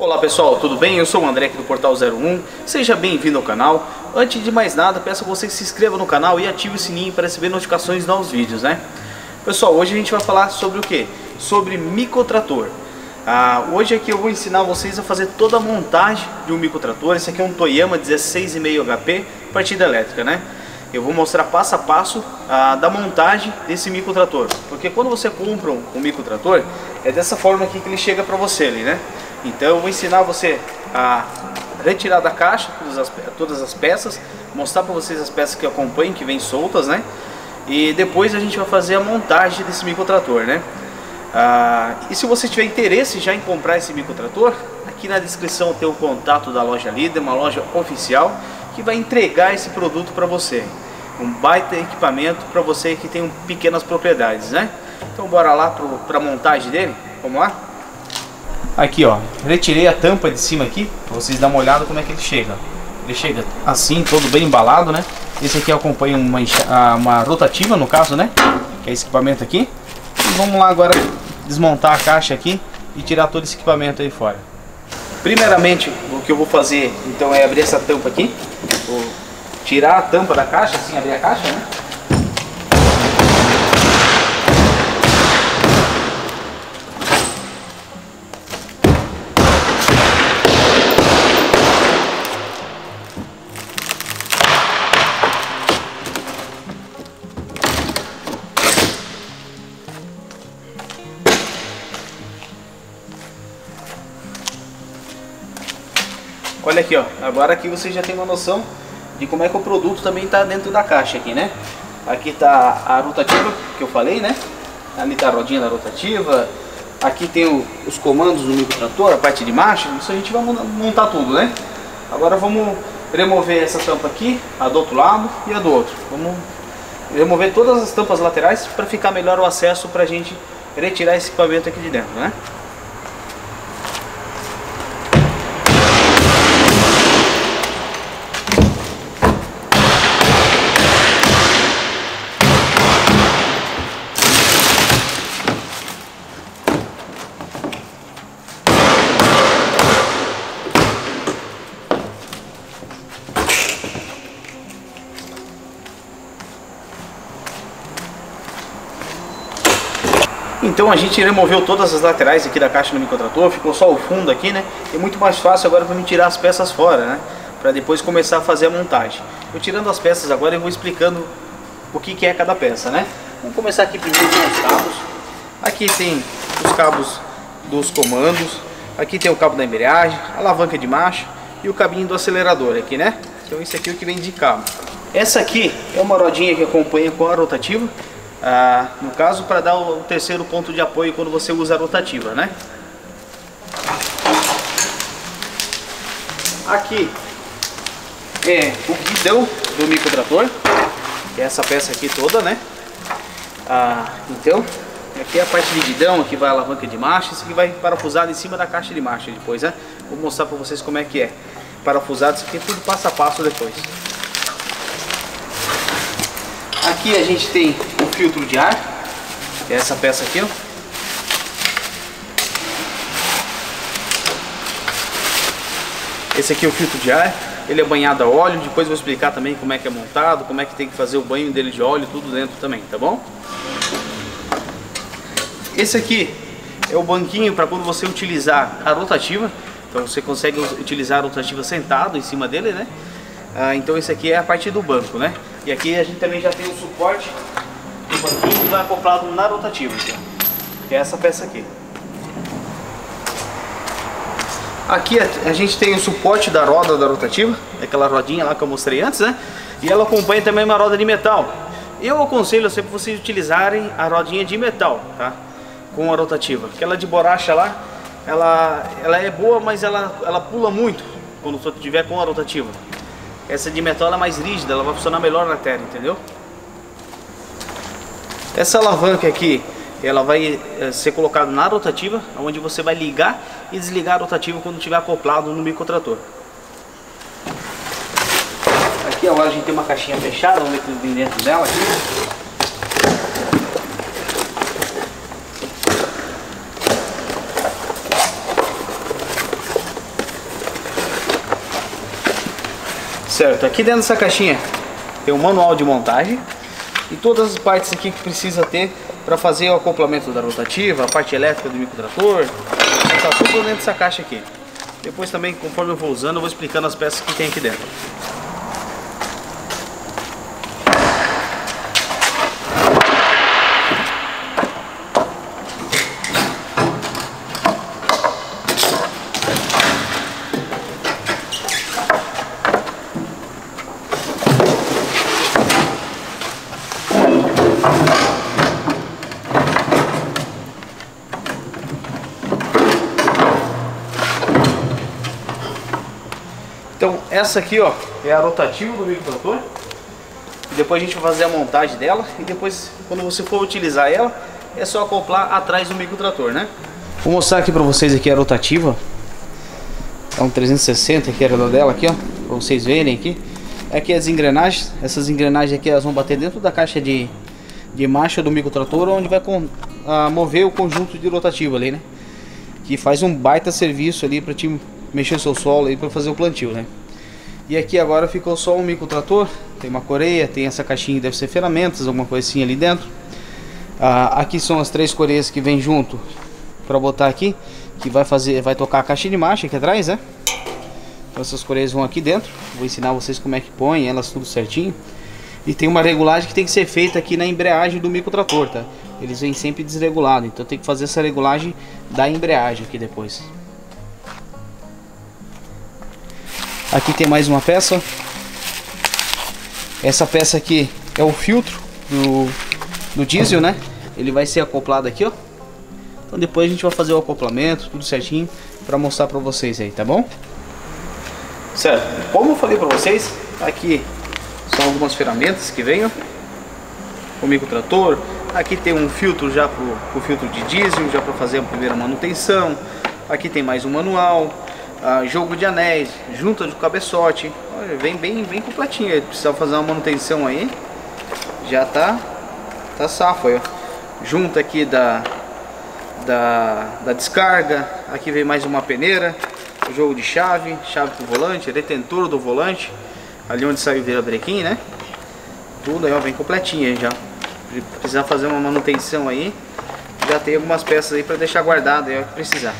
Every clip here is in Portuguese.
Olá pessoal, tudo bem? Eu sou o André aqui do Portal 01, seja bem-vindo ao canal. Antes de mais nada, peço a você que se inscreva no canal e ative o sininho para receber notificações de novos vídeos, né? Pessoal, hoje a gente vai falar sobre o quê? Sobre microtrator. Hoje aqui eu vou ensinar vocês a fazer toda a montagem de um microtrator. Esse aqui é um Toyama 16,5 HP, partida elétrica, né? Eu vou mostrar passo a passo da montagem desse microtrator. Porque quando você compra um microtrator, é dessa forma aqui que ele chega para você ali, né? Então eu vou ensinar você a retirar da caixa todas as peças, mostrar para vocês as peças que acompanham, que vêm soltas, né? E depois a gente vai fazer a montagem desse microtrator, né? E se você tiver interesse já em comprar esse microtrator, aqui na descrição tem o contato da Loja Líder, uma loja oficial que vai entregar esse produto para você. Um baita equipamento para você que tem pequenas propriedades, né? Então bora lá para a montagem dele, vamos lá? Aqui ó, retirei a tampa de cima aqui, pra vocês darem uma olhada como é que ele chega. Ele chega assim, todo bem embalado, né? Esse aqui acompanha uma rotativa, no caso, né? Que é esse equipamento aqui. E vamos lá agora desmontar a caixa aqui e tirar todo esse equipamento aí fora. Primeiramente, o que eu vou fazer, então, é abrir essa tampa aqui. Vou tirar a tampa da caixa, assim, abrir a caixa, né? Olha aqui ó, agora aqui você já tem uma noção de como é que o produto também está dentro da caixa aqui, né? Aqui tá a rotativa que eu falei, né? Ali tá a rodinha da rotativa. Aqui tem os comandos do microtrator, a parte de marcha. Isso a gente vai montar tudo, né? Agora vamos remover essa tampa aqui, a do outro lado e a do outro. Vamos remover todas as tampas laterais para ficar melhor o acesso para a gente retirar esse equipamento aqui de dentro, né? Então a gente removeu todas as laterais aqui da caixa do microtrator, ficou só o fundo aqui, né? É muito mais fácil agora para mim tirar as peças fora, né? Para depois começar a fazer a montagem. Eu tirando as peças agora eu vou explicando o que é cada peça, né? Vamos começar aqui primeiro com os cabos. Aqui tem os cabos dos comandos, aqui tem o cabo da embreagem, a alavanca de marcha e o cabinho do acelerador aqui, né? Então esse aqui é o que vem de cabo. Essa aqui é uma rodinha que acompanha com a rotativa. No caso, para dar o terceiro ponto de apoio quando você usa a rotativa, né? Aqui é o guidão do microtrator, que é essa peça aqui toda, né? Então, aqui é a parte de guidão, aqui vai a alavanca de marcha, isso aqui vai parafusado em cima da caixa de marcha depois, né? Vou mostrar para vocês como é que é parafusado, isso aqui é tudo passo a passo depois. Aqui a gente tem o filtro de ar, que é essa peça aqui, ó. Esse aqui é o filtro de ar, ele é banhado a óleo, depois vou explicar também como é que é montado, como é que tem que fazer o banho dele de óleo, tudo dentro também, tá bom? Esse aqui é o banquinho para quando você utilizar a rotativa, então você consegue utilizar a rotativa sentado em cima dele, né? Então esse aqui é a parte do banco, né? E aqui a gente também já tem o suporte do banquinho que vai acoplado na rotativa, que é essa peça aqui. Aqui a gente tem o suporte da roda da rotativa, aquela rodinha lá que eu mostrei antes, né? E ela acompanha também uma roda de metal. Eu aconselho sempre vocês utilizarem a rodinha de metal, tá? Com a rotativa, aquela de borracha lá, ela é boa, mas ela pula muito quando você tiver com a rotativa. Essa de metal é mais rígida, ela vai funcionar melhor na terra, entendeu? Essa alavanca aqui, ela vai ser colocada na rotativa, onde você vai ligar e desligar a rotativa quando estiver acoplado no microtrator. Aqui agora a gente tem uma caixinha fechada, vamos ver o que tem dentro dela aqui. Certo, aqui dentro dessa caixinha tem o manual de montagem e todas as partes aqui que precisa ter para fazer o acoplamento da rotativa, a parte elétrica do microtrator, está tudo dentro dessa caixa aqui. Depois também, conforme eu vou usando, eu vou explicando as peças que tem aqui dentro. Então essa aqui, ó, é a rotativa do microtrator. Depois a gente vai fazer a montagem dela e depois, quando você for utilizar ela, é só acoplar atrás do microtrator, né? Vou mostrar aqui pra vocês aqui a rotativa. É um 360 aqui, a roda dela aqui, ó, pra vocês verem aqui. Aqui as engrenagens, essas engrenagens aqui elas vão bater dentro da caixa de marcha do microtrator, onde vai mover o conjunto de rotativa ali, né? Que faz um baita serviço ali pra te mexer seu solo aí para fazer o plantio, né? E aqui agora ficou só um microtrator, tem uma coreia, tem essa caixinha que deve ser ferramentas, alguma coisinha ali dentro. Aqui são as três coreias que vem junto para botar aqui, que vai tocar a caixa de marcha aqui atrás, né? Então essas coreias vão aqui dentro, vou ensinar vocês como é que põe elas tudo certinho. E tem uma regulagem que tem que ser feita aqui na embreagem do microtrator, tá? Eles vêm sempre desregulados, então tem que fazer essa regulagem da embreagem aqui depois. Aqui tem mais uma peça. Essa peça aqui é o filtro do diesel, né? Ele vai ser acoplado aqui, ó. Então depois a gente vai fazer o acoplamento, tudo certinho, para mostrar para vocês aí, tá bom? Certo, como eu falei para vocês, aqui são algumas ferramentas que vêm, ó. O microtrator. Aqui tem um filtro já pro filtro de diesel, já para fazer a primeira manutenção. Aqui tem mais um manual. Jogo de anéis, junta de cabeçote. Olha, vem bem completinho. Precisa fazer uma manutenção aí. Já tá safo aí, ó. Junta aqui da descarga. Aqui vem mais uma peneira. Jogo de chave, chave pro volante, retentor do volante, ali onde sai o virabrequim, né? Tudo aí, ó, vem completinho aí já. Precisa fazer uma manutenção aí. Já tem algumas peças aí pra deixar guardada aí, ó, que precisar.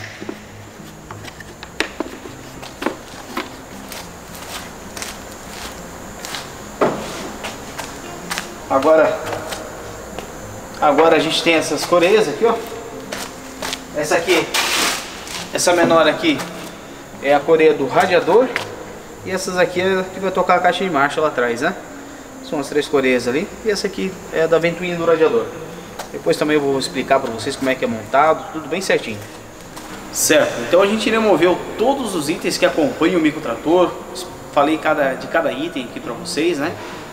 Agora a gente tem essas coreias aqui, ó. Essa aqui, essa menor aqui é a coreia do radiador. E essas aqui é que vai tocar a caixa de marcha lá atrás, né? São as três coreias ali. E essa aqui é a da ventoinha do radiador. Depois também eu vou explicar pra vocês como é que é montado, tudo bem certinho. Certo, então a gente removeu todos os itens que acompanham o microtrator. Falei de cada item aqui pra vocês, né?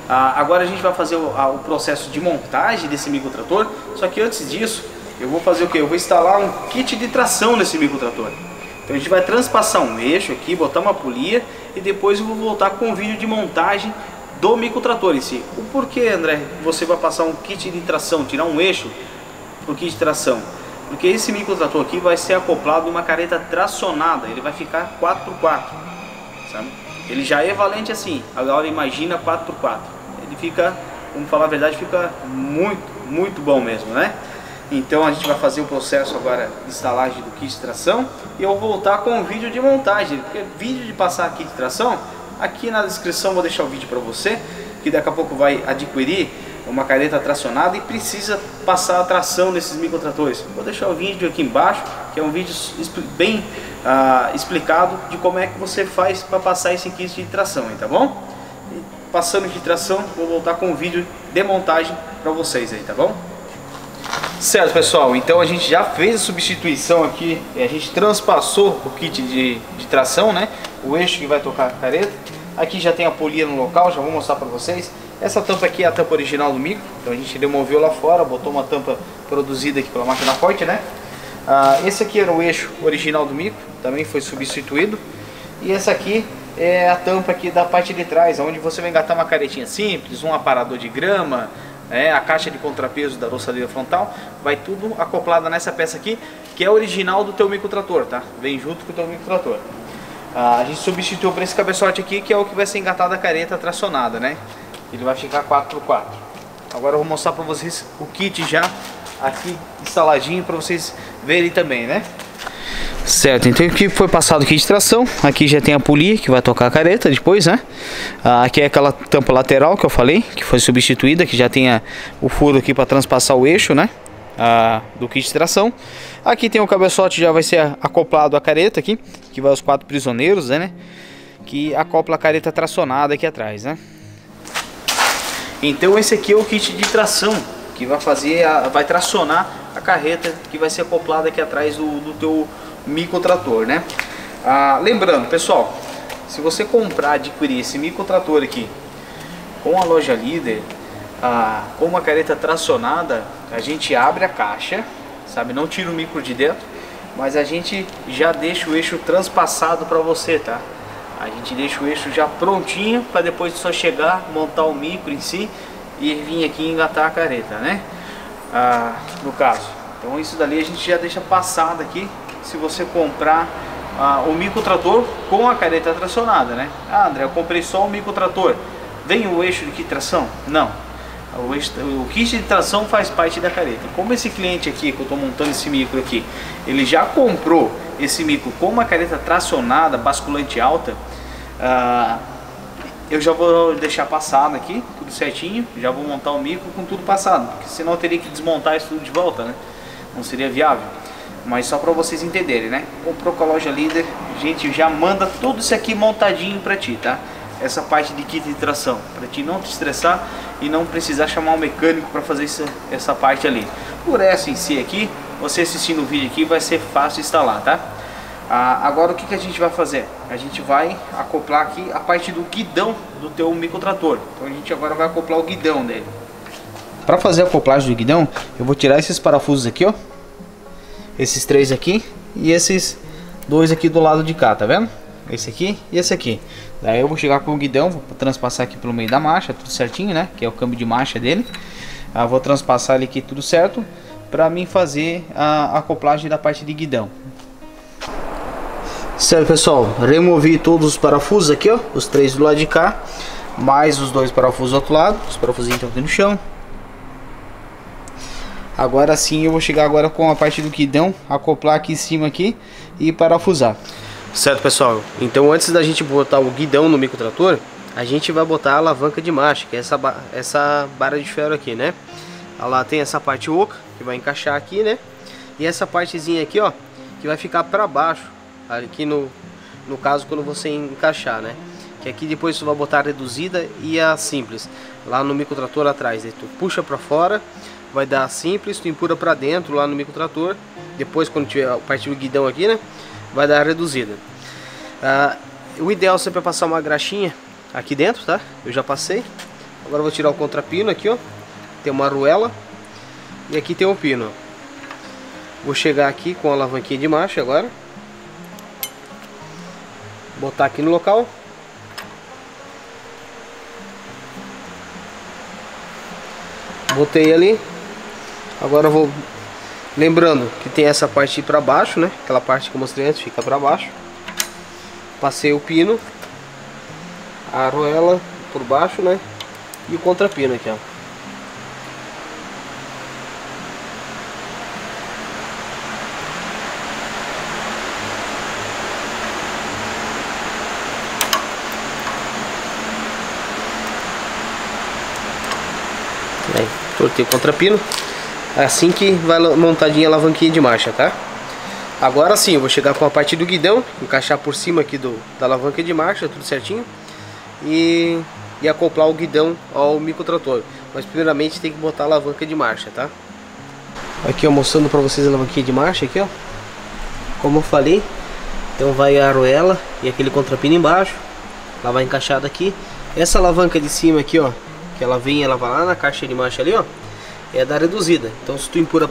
Agora a gente vai fazer o processo de montagem desse microtrator, só que antes disso eu vou fazer o que? Eu vou instalar um kit de tração nesse microtrator. Então a gente vai transpassar um eixo aqui, botar uma polia e depois eu vou voltar com o vídeo de montagem do microtrator em si. O porquê, André, você vai passar um kit de tração, tirar um eixo pro kit de tração? Porque esse microtrator aqui vai ser acoplado numa carreta tracionada, ele vai ficar 4x4, sabe? Ele já é valente assim, agora imagina 4x4. Fica, vamos falar a verdade, fica muito bom mesmo, né? Então a gente vai fazer o processo agora de instalagem do kit de tração e eu vou voltar com o vídeo de montagem, porque vídeo de passar kit de tração, aqui na descrição vou deixar o vídeo para você, que daqui a pouco vai adquirir uma carreta tracionada e precisa passar a tração nesses microtratores. Vou deixar o vídeo aqui embaixo, que é um vídeo bem explicado de como é que você faz para passar esse kit de tração, hein, tá bom? Passando de tração, vou voltar com o vídeo de montagem para vocês aí, tá bom? Certo, pessoal, então a gente já fez a substituição aqui, a gente transpassou o kit de tração, né? O eixo que vai tocar a careta. Aqui já tem a polia no local, já vou mostrar para vocês. Essa tampa aqui é a tampa original do micro, então a gente removeu lá fora, botou uma tampa produzida aqui pela máquina forte, né? Esse aqui era o eixo original do micro, também foi substituído. E essa aqui é a tampa aqui da parte de trás, onde você vai engatar uma caretinha simples, um aparador de grama, a caixa de contrapeso da roçadeira frontal, vai tudo acoplada nessa peça aqui, que é original do teu microtrator, tá? Vem junto com o teu microtrator. A gente substituiu por esse cabeçote aqui, que é o que vai ser engatado a careta tracionada, né? Ele vai ficar 4x4. Agora eu vou mostrar pra vocês o kit já aqui instaladinho, pra vocês verem também, né? Certo, então aqui foi passado o kit de tração. Aqui já tem a polia que vai tocar a careta depois, né? Aqui é aquela tampa lateral que eu falei, que foi substituída, que já tem o furo aqui para transpassar o eixo, né? Do kit de tração. Aqui tem o cabeçote, já vai ser acoplado à careta aqui, que vai os 4 prisioneiros, né? Que acopla a careta tracionada aqui atrás, né? Então esse aqui é o kit de tração que vai fazer, vai tracionar a carreta que vai ser acoplada aqui atrás do teu microtrator, né? Lembrando, pessoal, se você comprar, adquirir esse microtrator aqui com a Loja Líder, com uma careta tracionada, a gente abre a caixa, sabe? Não tira o micro de dentro, mas a gente já deixa o eixo transpassado para você, tá? A gente deixa o eixo já prontinho para depois só chegar, montar o micro em si e vir aqui engatar a careta, né? No caso, então isso dali a gente já deixa passado aqui. Se você comprar o microtrator com a careta tracionada, né? André, eu comprei só o microtrator. Vem o eixo de tração? Não. O kit de tração faz parte da careta. Como esse cliente aqui que eu estou montando esse micro aqui, ele já comprou esse micro com uma careta tracionada, basculante alta, eu já vou deixar passado aqui, tudo certinho. Já vou montar o micro com tudo passado, porque senão eu teria que desmontar isso tudo de volta, né? Não seria viável. Mas só para vocês entenderem, né? Comprou com a Loja Líder, a gente já manda tudo isso aqui montadinho para ti, tá? Essa parte de kit de tração, para te não te estressar e não precisar chamar um mecânico para fazer essa parte ali. Por essa em si aqui, você assistindo o vídeo aqui vai ser fácil instalar, tá? Agora o que a gente vai fazer? A gente vai acoplar aqui a parte do guidão do teu microtrator. Então a gente agora vai acoplar o guidão dele. Para fazer a acoplagem do guidão, eu vou tirar esses parafusos aqui, ó. Esses 3 aqui e esses 2 aqui do lado de cá, tá vendo? Esse aqui e esse aqui. Daí eu vou chegar com o guidão, vou transpassar aqui pelo meio da marcha, tudo certinho, né? Que é o câmbio de marcha dele. Vou transpassar ele aqui tudo certo para mim fazer a acoplagem da parte de guidão. Certo, pessoal, removi todos os parafusos aqui, ó, os 3 do lado de cá, mais os 2 parafusos do outro lado. Os parafusinhos estão aqui no chão. Agora sim eu vou chegar agora com a parte do guidão, acoplar aqui em cima aqui e parafusar. Certo, pessoal, então antes da gente botar o guidão no microtrator, a gente vai botar a alavanca de marcha, que é essa barra de ferro aqui, né? Ela tem essa parte oca, que vai encaixar aqui, né? E essa partezinha aqui, ó, que vai ficar pra baixo, aqui no caso quando você encaixar, né? Que aqui depois você vai botar a reduzida e a simples, lá no microtrator atrás, né? Tu puxa pra fora, vai dar a simples, tu empurra pra dentro lá no microtrator, depois quando tiver a parte do guidão aqui, né? Vai dar reduzida. O ideal sempre é passar uma graxinha aqui dentro, tá? Eu já passei. Agora eu vou tirar o contrapino aqui, ó. Tem uma arruela e aqui tem um pino. Vou chegar aqui com a alavanquinha de marcha agora. Botar aqui no local. Botei ali. Agora eu vou... Lembrando que tem essa parte para baixo, né? Aquela parte que eu mostrei antes fica para baixo. Passei o pino, a arruela por baixo, né? E o contrapino aqui, ó. Aí, tortei o contrapino. Assim que vai montadinha a alavanquinha de marcha, tá? Agora sim, eu vou chegar com a parte do guidão, encaixar por cima aqui da alavanca de marcha, tudo certinho. E acoplar o guidão ao microtrator. Mas primeiramente tem que botar a alavanca de marcha, tá? Aqui, ó, mostrando pra vocês a alavanquinha de marcha, aqui, ó. Como eu falei, então vai a arruela e aquele contrapino embaixo. Ela vai encaixada aqui. Essa alavanca de cima aqui, ó, que ela vai lá na caixa de marcha ali, ó. É da reduzida, então se tu empurra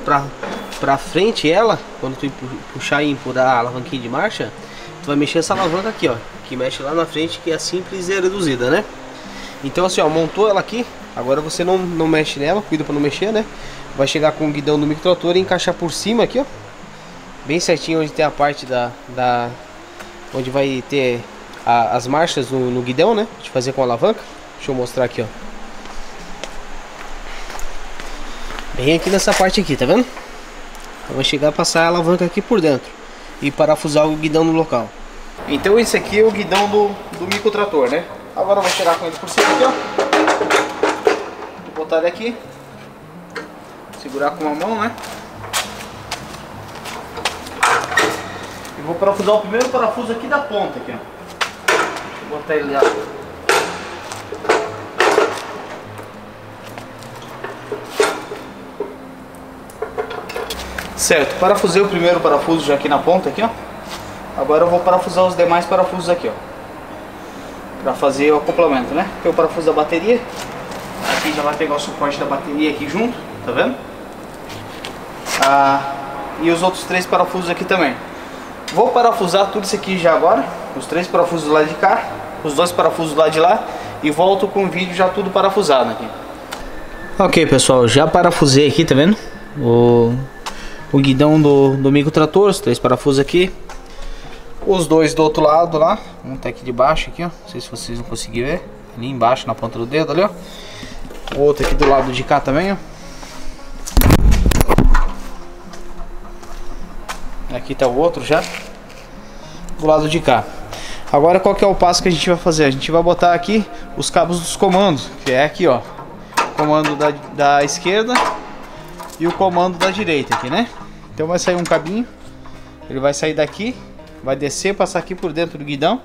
pra frente ela, quando tu puxar e empurrar a alavanquinha de marcha, tu vai mexer essa alavanca aqui, ó, que mexe lá na frente, que é a simples e a reduzida, né? Então assim, ó, montou ela aqui, agora você não mexe nela, cuida pra não mexer, né? Vai chegar com o guidão do microtrator e encaixar por cima aqui, ó, bem certinho onde tem a parte da onde vai ter as marchas no guidão, né? De fazer com a alavanca. Deixa eu mostrar aqui, ó. Bem aqui nessa parte aqui, tá vendo? Eu vou chegar a passar a alavanca aqui por dentro e parafusar o guidão no local. Então esse aqui é o guidão do microtrator, né? Agora eu vou tirar com ele por cima aqui, ó. Vou botar ele aqui. Segurar com uma mão, né? E vou parafusar o primeiro parafuso aqui da ponta, aqui, ó. Vou botar ele lá. Certo, parafusei o primeiro parafuso já aqui na ponta, aqui, ó. Agora eu vou parafusar os demais parafusos aqui, ó, pra fazer o acoplamento, né? Tem o parafuso da bateria. Aqui já vai pegar o suporte da bateria aqui junto, tá vendo? E os outros três parafusos aqui também. Vou parafusar tudo isso aqui já agora. Os três parafusos lá de cá, os dois parafusos lá de lá. E volto com o vídeo já tudo parafusado aqui. Ok, pessoal, já parafusei aqui, tá vendo? O guidão do microtrator, os três parafusos aqui. Os dois do outro lado lá, um tá aqui de baixo aqui, ó, não sei se vocês vão conseguir ver, ali embaixo na ponta do dedo ali, ó. O outro aqui do lado de cá também, ó. Aqui tá o outro já, do lado de cá. Agora qual que é o passo que a gente vai fazer? A gente vai botar aqui os cabos dos comandos, que é aqui, ó. O comando da esquerda e o comando da direita aqui, né? Então vai sair um cabinho, ele vai sair daqui. Vai descer, passar aqui por dentro do guidão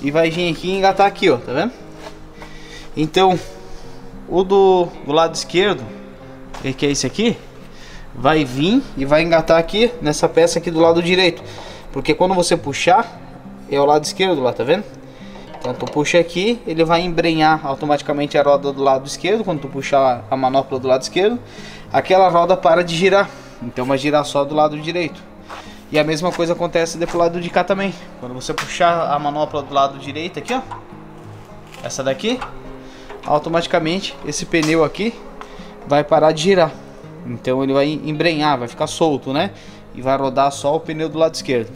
e vai vir aqui e engatar aqui, ó, tá vendo? Então, o do lado esquerdo, que é esse aqui, vai vir e vai engatar aqui nessa peça aqui do lado direito. Porque quando você puxar, é o lado esquerdo lá, tá vendo? Então tu puxa aqui, ele vai embrenhar automaticamente a roda do lado esquerdo. Quando tu puxar a manopla do lado esquerdo, aquela roda para de girar. Então vai girar só do lado direito. E a mesma coisa acontece do lado de cá também. Quando você puxar a manopla do lado direito aqui, ó, essa daqui, automaticamente esse pneu aqui vai parar de girar. Então ele vai embrenhar, vai ficar solto, né? E vai rodar só o pneu do lado esquerdo.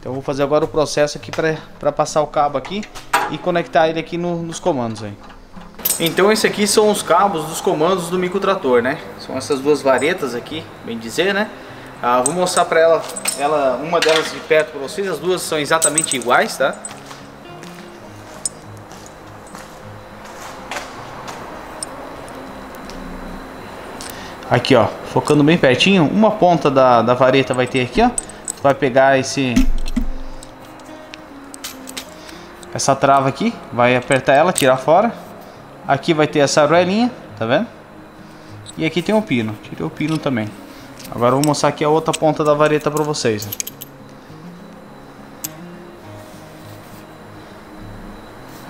Então eu vou fazer agora o processo aqui para passar o cabo aqui e conectar ele aqui nos comandos aí. Então esse aqui são os cabos dos comandos do microtrator, né? São essas duas varetas aqui, bem dizer, né? Vou mostrar para ela, uma delas de perto para vocês. As duas são exatamente iguais, tá? Aqui, ó, focando bem pertinho. Uma ponta da vareta vai ter aqui, ó. Vai pegar essa trava aqui, vai apertar ela, tirar fora. Aqui vai ter essa roelinha, tá vendo? E aqui tem um pino, tirei o pino também. Agora eu vou mostrar aqui a outra ponta da vareta para vocês.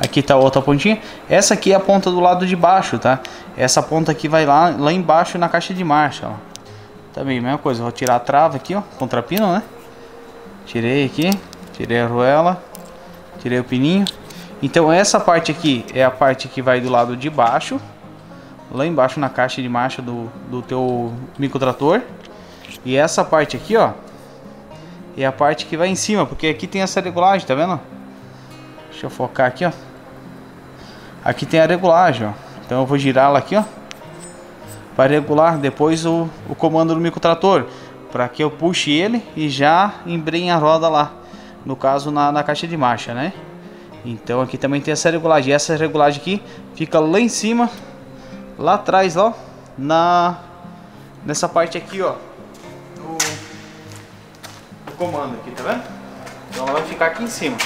Aqui tá a outra pontinha. Essa aqui é a ponta do lado de baixo, tá? Essa ponta aqui vai lá embaixo na caixa de marcha, ó. Também a mesma coisa, vou tirar a trava aqui, ó, contrapino, né? Tirei aqui, tirei a arruela, tirei o pininho. Então essa parte aqui é a parte que vai do lado de baixo, lá embaixo na caixa de marcha do teu microtrator. E essa parte aqui, ó, é a parte que vai em cima, porque aqui tem essa regulagem, tá vendo? Deixa eu focar aqui, ó. Aqui tem a regulagem, ó. Então eu vou girá-la aqui, ó, para regular depois o comando do microtrator, para que eu puxe ele e já embrenhe a roda lá, no caso na caixa de marcha, né? Então aqui também tem essa regulagem. Essa regulagem aqui fica lá em cima, lá atrás, ó, nessa parte aqui, ó, do comando aqui, tá vendo? Então ela vai ficar aqui em cima.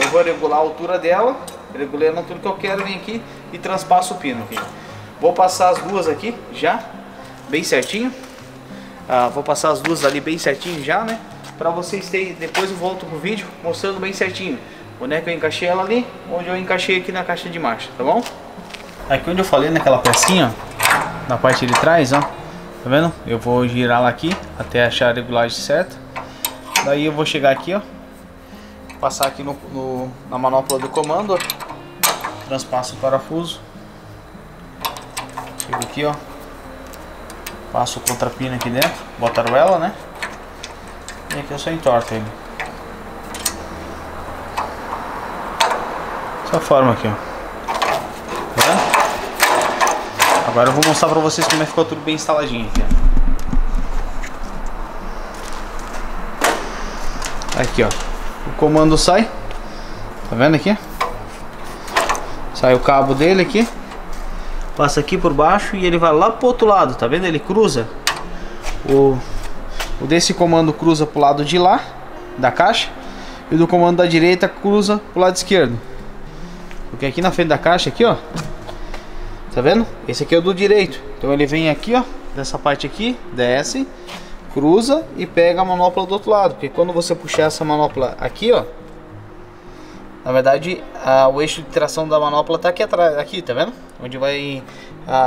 Eu vou regular a altura dela, regulei a altura que eu quero, vem aqui e transpasso o pino aqui. Vou passar as duas aqui já, bem certinho. Vou passar as duas ali bem certinho já, né? Pra vocês terem, depois eu volto pro vídeo mostrando bem certinho onde é que eu encaixei ela ali, onde eu encaixei aqui na caixa de marcha, tá bom? Aqui onde eu falei naquela pecinha, ó, na parte de trás, ó, tá vendo? Eu vou girar lá aqui até achar a regulagem certa. Daí eu vou chegar aqui, ó, passar aqui na manopla do comando, ó. Transpasso o parafuso. Chego aqui, ó, passo o contrapino aqui dentro, boto a arruela, né? E aqui eu só entorto ele. Dessa forma aqui, ó. Tá? Agora eu vou mostrar pra vocês como é que ficou tudo bem instaladinho aqui, ó. Aqui, ó. O comando sai. Tá vendo aqui? Sai o cabo dele aqui. Passa aqui por baixo e ele vai lá pro outro lado, tá vendo? Ele cruza. O desse comando cruza pro lado de lá, da caixa. E do comando da direita cruza pro lado esquerdo. Porque aqui na frente da caixa, aqui, ó. Tá vendo? Esse aqui é o do direito. Então ele vem aqui, ó, dessa parte aqui, desce, cruza e pega a manopla do outro lado. Porque quando você puxar essa manopla aqui, ó, na verdade o eixo de tração da manopla tá aqui atrás, aqui, tá vendo? Onde vai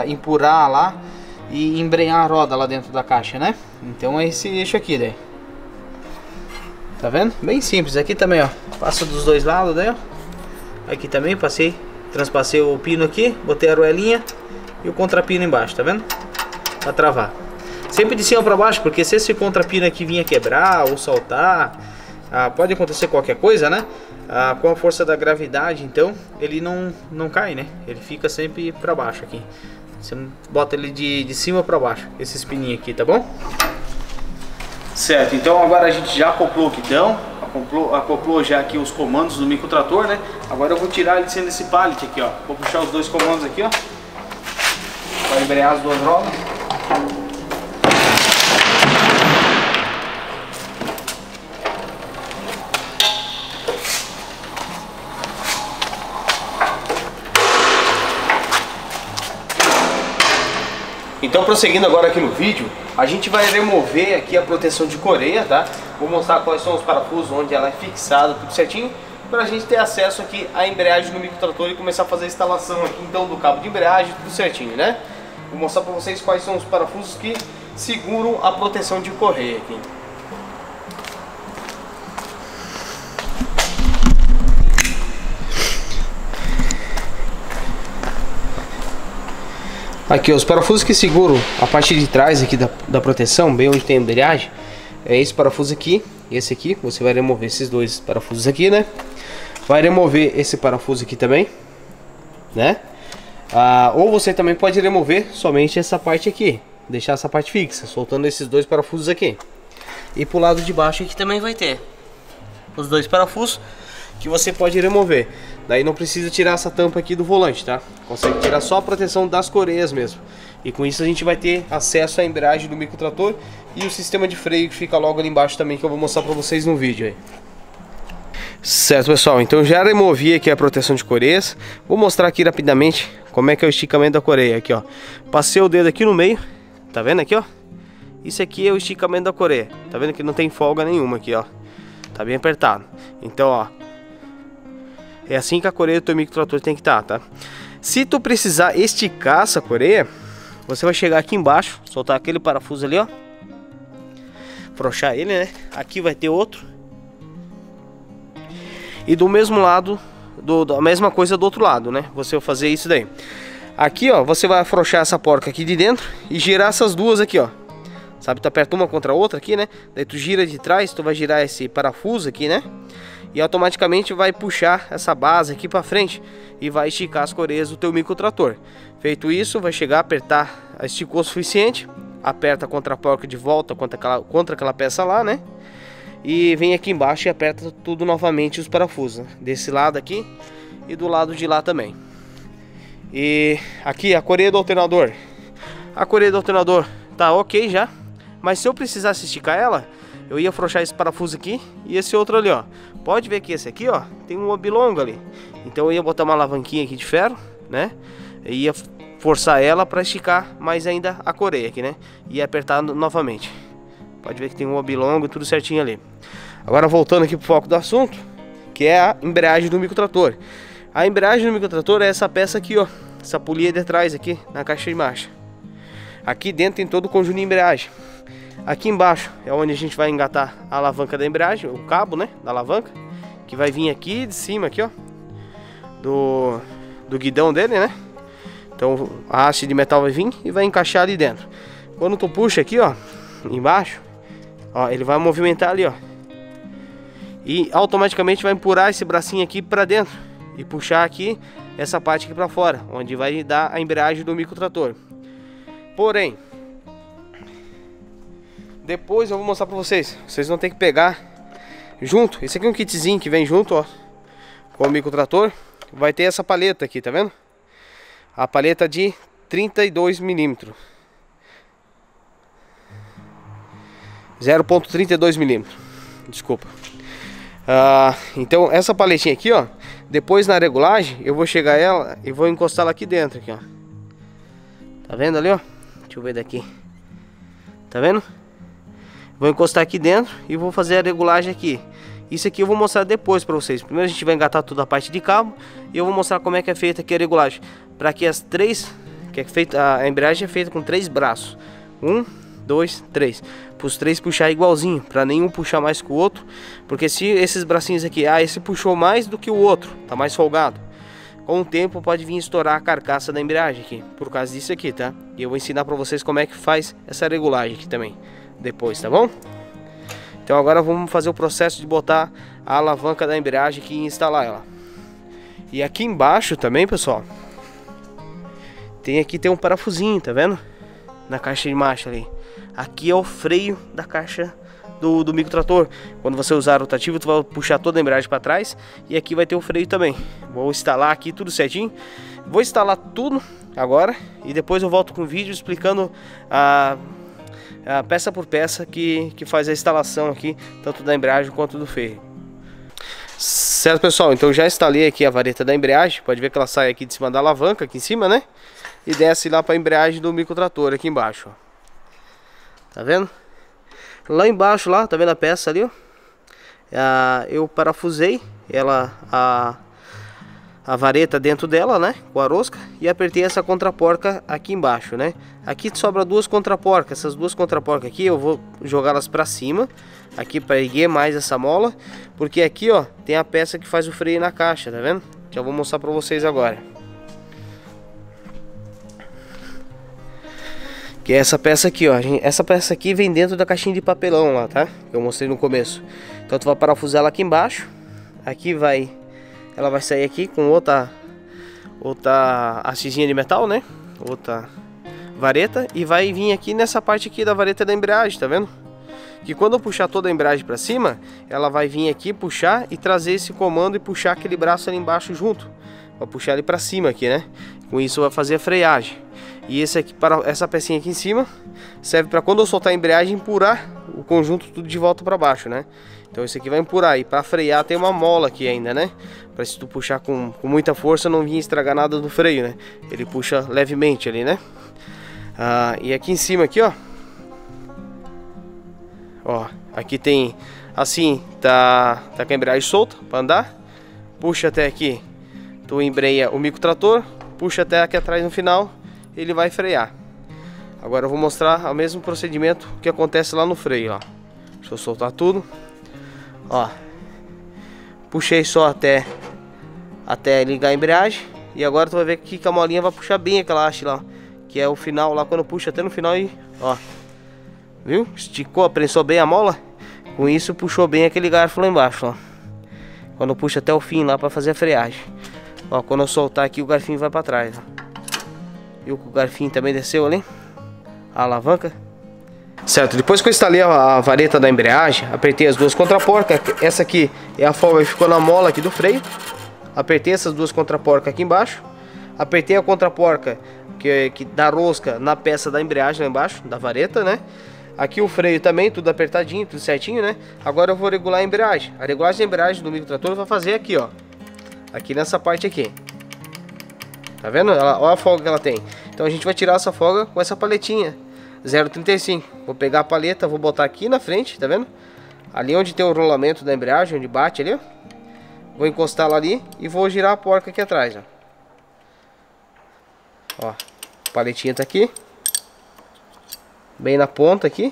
empurrar lá e embrenhar a roda lá dentro da caixa, né? Então é esse eixo aqui, daí. Tá vendo? Bem simples. Aqui também, ó, passa dos dois lados, daí, ó. Aqui também passei. Transpassei o pino aqui, botei a argolinha e o contrapino embaixo, tá vendo? Pra travar. Sempre de cima pra baixo, porque se esse contrapino aqui vinha quebrar ou soltar, pode acontecer qualquer coisa, né? Com a força da gravidade, então, ele não cai, né? Ele fica sempre pra baixo aqui. Você bota ele de cima pra baixo, esses pininhos aqui, tá bom? Certo, então agora a gente já acoplou o guidão. Acoplou já aqui os comandos do microtrator, né? Agora eu vou tirar ele de cima desse pallet aqui, ó. Vou puxar os dois comandos aqui, ó. Para embrear as duas rodas. Então, prosseguindo agora aqui no vídeo, a gente vai remover aqui a proteção de coreia, tá? Vou mostrar quais são os parafusos, onde ela é fixada, tudo certinho, pra gente ter acesso aqui à embreagem do microtrator e começar a fazer a instalação aqui, então, do cabo de embreagem, tudo certinho, né? Vou mostrar pra vocês quais são os parafusos que seguram a proteção de correia aqui. Aqui, ó, os parafusos que seguram a parte de trás aqui da proteção, bem onde tem a embreagem, é esse parafuso aqui e esse aqui. Você vai remover esses dois parafusos aqui, né? Vai remover esse parafuso aqui também, né? Ou você também pode remover somente essa parte aqui, deixar essa parte fixa, soltando esses dois parafusos aqui. E pro lado de baixo aqui também vai ter os dois parafusos que você pode remover. Daí não precisa tirar essa tampa aqui do volante, tá? Consegue tirar só a proteção das coreias mesmo. E com isso a gente vai ter acesso à embreagem do microtrator e o sistema de freio que fica logo ali embaixo também, que eu vou mostrar pra vocês no vídeo aí. Certo, pessoal, então já removi aqui a proteção de coreias. Vou mostrar aqui rapidamente como é que é o esticamento da coreia aqui, ó. Passei o dedo aqui no meio, tá vendo aqui, ó? Isso aqui é o esticamento da coreia. Tá vendo que não tem folga nenhuma aqui, ó. Tá bem apertado. Então, ó, é assim que a coreia do teu microtrator tem que estar, tá? Se tu precisar esticar essa coreia, você vai chegar aqui embaixo, soltar aquele parafuso ali, ó. Frouxar ele, né? Aqui vai ter outro. E do mesmo lado, da mesma coisa do outro lado, né? Você vai fazer isso daí. Aqui, ó, você vai afrouxar essa porca aqui de dentro e girar essas duas aqui, ó. Sabe, tu aperta uma contra a outra aqui, né? Daí tu gira de trás, tu vai girar esse parafuso aqui, né? E automaticamente vai puxar essa base aqui para frente e vai esticar as coreias do teu microtrator. Feito isso, vai chegar, apertar, esticou o suficiente, aperta contra a porca de volta, contra aquela peça lá, né? E vem aqui embaixo e aperta tudo novamente os parafusos, né? Desse lado aqui e do lado de lá também. E aqui a coreia do alternador. A coreia do alternador tá ok já, mas se eu precisasse esticar ela, eu ia afrouxar esse parafuso aqui e esse outro ali, ó. Pode ver que esse aqui, ó, tem um oblongo ali. Então eu ia botar uma alavanquinha aqui de ferro, né? Eu ia forçar ela para esticar mais ainda a coreia aqui, né? E ia apertar novamente. Pode ver que tem um oblongo e tudo certinho ali. Agora voltando aqui pro foco do assunto, que é a embreagem do microtrator. A embreagem do microtrator é essa peça aqui, ó. Essa polia de trás aqui, na caixa de marcha. Aqui dentro tem todo o conjunto de embreagem. Aqui embaixo é onde a gente vai engatar a alavanca da embreagem, o cabo, né, da alavanca, que vai vir aqui de cima, aqui, ó, do guidão dele, né? Então a haste de metal vai vir e vai encaixar ali dentro. Quando tu puxa aqui, ó, embaixo, ó, ele vai movimentar ali, ó, e automaticamente vai empurrar esse bracinho aqui pra dentro e puxar aqui essa parte aqui para fora, onde vai dar a embreagem do microtrator. Porém, depois eu vou mostrar para vocês. Vocês vão ter que pegar junto. Esse aqui é um kitzinho que vem junto, ó, com o microtrator. Vai ter essa paleta aqui, tá vendo? A paleta de 32 mm, 0.32 mm, desculpa. Então essa paletinha aqui, ó, depois na regulagem eu vou chegar ela e vou encostar ela aqui dentro, aqui, ó. Tá vendo ali, ó? Deixa eu ver daqui. Tá vendo? Vou encostar aqui dentro e vou fazer a regulagem aqui. Isso aqui eu vou mostrar depois para vocês. Primeiro a gente vai engatar toda a parte de cabo e eu vou mostrar como é que é feita aqui a regulagem. Para que as três, que é feita a embreagem é feita com 3 braços. 1, 2, 3. Para os 3 puxar igualzinho, para nenhum puxar mais que o outro, porque se esses bracinhos aqui, esse puxou mais do que o outro, tá mais folgado. Com o tempo pode vir estourar a carcaça da embreagem aqui, por causa disso aqui, tá? E eu vou ensinar para vocês como é que faz essa regulagem aqui também depois, tá bom? Então agora vamos fazer o processo de botar a alavanca da embreagem aqui e instalar ela. E aqui embaixo também, pessoal, tem um parafusinho, tá vendo? Na caixa de marcha ali. Aqui é o freio da caixa do microtrator. Quando você usar o rotativo, tu vai puxar toda a embreagem para trás. E aqui vai ter o freio também. Vou instalar aqui tudo certinho. Vou instalar tudo agora e depois eu volto com o vídeo explicando a peça por peça que faz a instalação aqui, tanto da embreagem quanto do ferro. Certo, pessoal, então já instalei aqui a vareta da embreagem. Pode ver que ela sai aqui de cima da alavanca, aqui em cima, né? E desce lá para a embreagem do microtrator aqui embaixo, ó. Tá vendo? Lá embaixo, lá, tá vendo a peça ali, ó? Eu parafusei ela, a vareta dentro dela, né, com a rosca, e apertei essa contraporca aqui embaixo, né? Aqui sobra 2 contraporcas. Essas 2 contraporcas aqui eu vou jogá-las para cima aqui para erguer mais essa mola, porque aqui, ó, tem a peça que faz o freio na caixa, tá vendo? Que eu vou mostrar para vocês agora. Que é essa peça aqui, ó. Essa peça aqui vem dentro da caixinha de papelão lá, tá? Que eu mostrei no começo. Então tu vai parafusar ela aqui embaixo. Aqui vai, ela vai sair aqui com outra hastezinha de metal, né? Outra vareta, e vai vir aqui nessa parte aqui da vareta da embreagem, tá vendo? Que quando eu puxar toda a embreagem para cima, ela vai vir aqui, puxar e trazer esse comando e puxar aquele braço ali embaixo junto. Vai puxar ele para cima aqui, né? Com isso vai fazer a freagem. E esse aqui, essa pecinha aqui em cima serve para quando eu soltar a embreagem empurar o conjunto tudo de volta para baixo, né? Então esse aqui vai empurar, e para frear tem uma mola aqui ainda, né? Para se tu puxar com muita força não vir estragar nada do freio, né? Ele puxa levemente ali, né? E aqui em cima aqui, ó. Ó, aqui tem assim, tá com a embreagem solta para andar. Puxa até aqui, tu embreia o microtrator, puxa até aqui atrás no final, ele vai frear. Agora eu vou mostrar o mesmo procedimento que acontece lá no freio, ó. Deixa eu soltar tudo. Ó, puxei só até ligar a embreagem, e agora tu vai ver que a molinha vai puxar bem aquela haste lá, que é o final lá, quando puxa até no final, e ó, viu? Esticou, prensou bem a mola, com isso puxou bem aquele garfo lá embaixo, ó. Quando puxa até o fim lá para fazer a freagem. Ó, quando eu soltar aqui o garfinho vai para trás, ó. Viu que o garfinho também desceu ali, a alavanca. Certo, depois que eu instalei a vareta da embreagem, apertei as 2 contraporcas. Essa aqui é a folga que ficou na mola aqui do freio. Apertei essas 2 contraporcas aqui embaixo. Apertei a contraporca que dá rosca na peça da embreagem lá embaixo, da vareta, né? Aqui o freio também, tudo apertadinho, tudo certinho, né? Agora eu vou regular a embreagem. A regulagem da embreagem do microtrator vai fazer aqui, ó. Aqui nessa parte aqui. Tá vendo? Olha a folga que ela tem. Então a gente vai tirar essa folga com essa paletinha 0,35. Vou pegar a paleta, vou botar aqui na frente, tá vendo? Ali onde tem o rolamento da embreagem, onde bate ali, ó. Vou encostar ela ali e vou girar a porca aqui atrás, ó. Ó, a paletinha tá aqui, bem na ponta aqui.